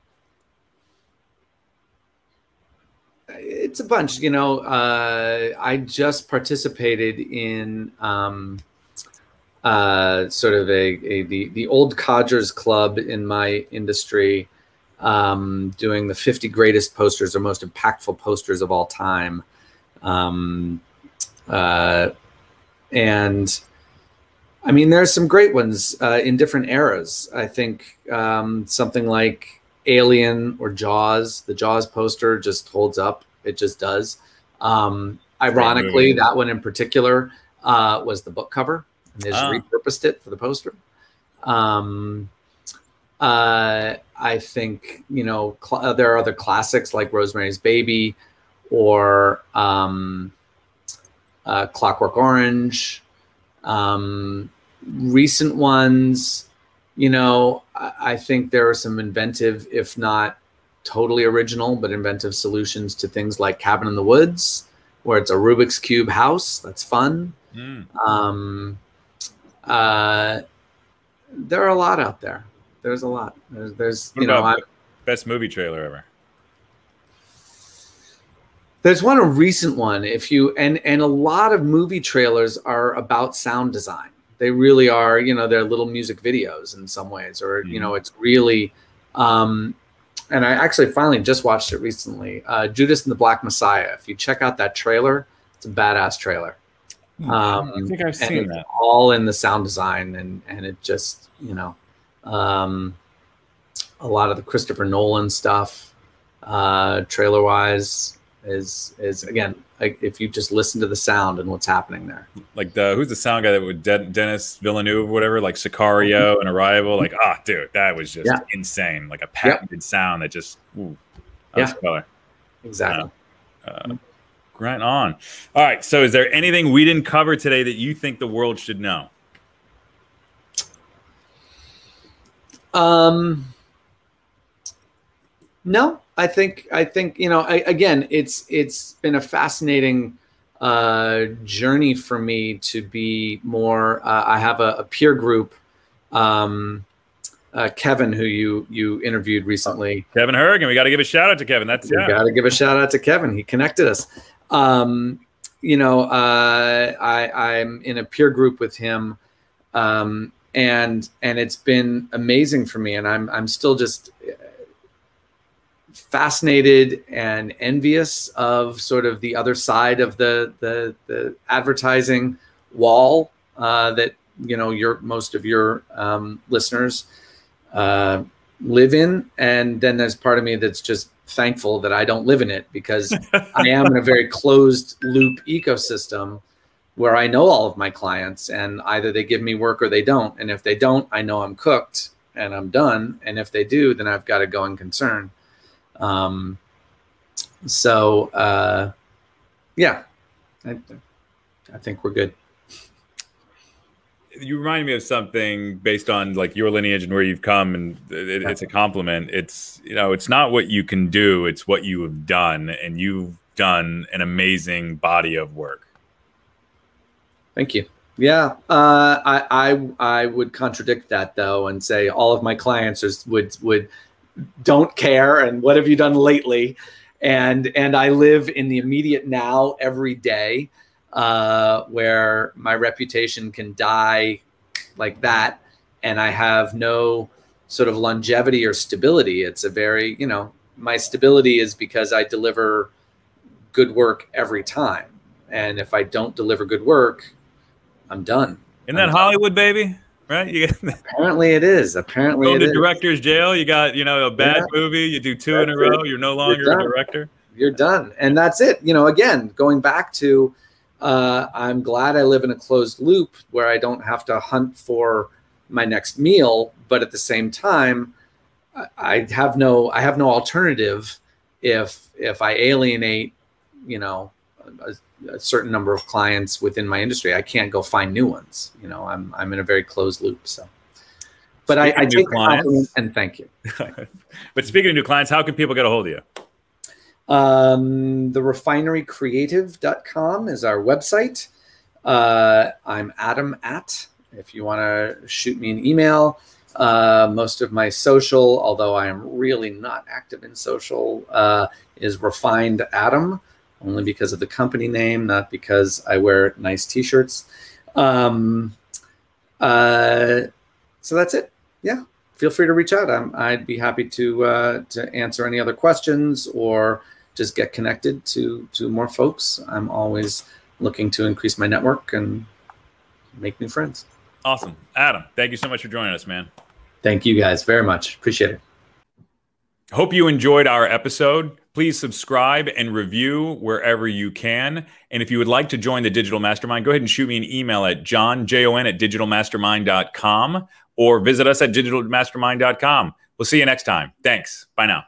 it's a bunch, you know. Uh, I just participated in um, uh, sort of a, a the the old codgers club in my industry, um, doing the fifty greatest posters or most impactful posters of all time, um, uh, and I mean there's some great ones uh, in different eras. I think um, something like Alien or Jaws, the Jaws poster just holds up. It just does. Um, ironically, that one in particular uh, was the book cover, and they just ah. repurposed it for the poster. Um, uh, I think, you know, there are other classics like Rosemary's Baby or um, uh, Clockwork Orange. Um, recent ones, you know, I think there are some inventive, if not totally original, but inventive solutions to things like Cabin in the Woods, where it's a Rubik's Cube house. That's fun. Mm. Um, uh, there are a lot out there. There's a lot. There's, there's you know, I, best movie trailer ever. There's one, a recent one. If you and and a lot of movie trailers are about sound design. They really are, you know, they're little music videos in some ways, or, you know, it's really, um, and I actually finally just watched it recently, uh, Judas and the Black Messiah. If you check out that trailer, it's a badass trailer. Um, I think I've seen that. All in the sound design, and, and it just, you know, um, a lot of the Christopher Nolan stuff, uh, trailer wise is, is again, like if you just listen to the sound and what's happening there. Like the who's the sound guy that would De Dennis Villeneuve or whatever, like Sicario and Arrival, like ah, oh, dude, that was just yeah. insane, like a patented yep. sound that just ooh, that yeah, color. exactly. Uh, uh, right on. All right, so is there anything we didn't cover today that you think the world should know? Um, no. I think, I think, you know, I, again, it's, it's been a fascinating uh, journey for me to be more, uh, I have a, a peer group, um, uh, Kevin, who you, you interviewed recently. Kevin Hergan. We got to give a shout out to Kevin. That's yeah. got to give a shout out to Kevin. He connected us. Um, you know, uh, I, I'm in a peer group with him, um, and, and it's been amazing for me. And I'm, I'm still just fascinated and envious of sort of the other side of the the, the advertising wall uh, that you know your most of your um, listeners uh, live in, and then there's part of me that's just thankful that I don't live in it, because I am in a very closed loop ecosystem where I know all of my clients, and either they give me work or they don't, and if they don't, I know I'm cooked and I'm done, and if they do, then I've got a going concern. Um, so, uh, yeah, I, I think we're good. You remind me of something based on like your lineage and where you've come, and it, it's a compliment. It's, you know, it's not what you can do, it's what you have done, and you've done an amazing body of work. Thank you. Yeah. Uh, I, I, I would contradict that though, and say all of my clients are, would, would, don't care and what have you done lately? And, and I live in the immediate now every day, uh, where my reputation can die like that. And I have no sort of longevity or stability. It's a very, you know, my stability is because I deliver good work every time. And if I don't deliver good work, I'm done. Isn't that I'm Hollywood, done. baby? Right? You get Apparently it is. Apparently you go it to is. director's jail. You got, you know, a bad yeah. movie. You do two that's in a row. It. You're no longer You're a director. You're done. And that's it. You know, again, going back to, uh, I'm glad I live in a closed loop where I don't have to hunt for my next meal. But at the same time, I have no, I have no alternative. If, if I alienate, you know, a, a certain number of clients within my industry, I can't go find new ones. You know, I'm, I'm in a very closed loop. So, but I, I take clients and thank you. But speaking of new clients, how can people get a hold of you? Um, the refinery creative dot com is our website. Uh, I'm Adam at, if you want to shoot me an email. Uh, most of my social, although I am really not active in social, uh, is Refined Adam, only because of the company name, not because I wear nice t-shirts. Um, uh, so that's it. Yeah. Feel free to reach out. I'm, I'd be happy to, uh, to answer any other questions or just get connected to, to more folks. I'm always looking to increase my network and make new friends. Awesome. Adam, thank you so much for joining us, man. Thank you guys very much. Appreciate it. Hope you enjoyed our episode. Please subscribe and review wherever you can. And if you would like to join the Digital Mastermind, go ahead and shoot me an email at john, J O N, at digital mastermind dot com or visit us at digital mastermind dot com. We'll see you next time. Thanks. Bye now.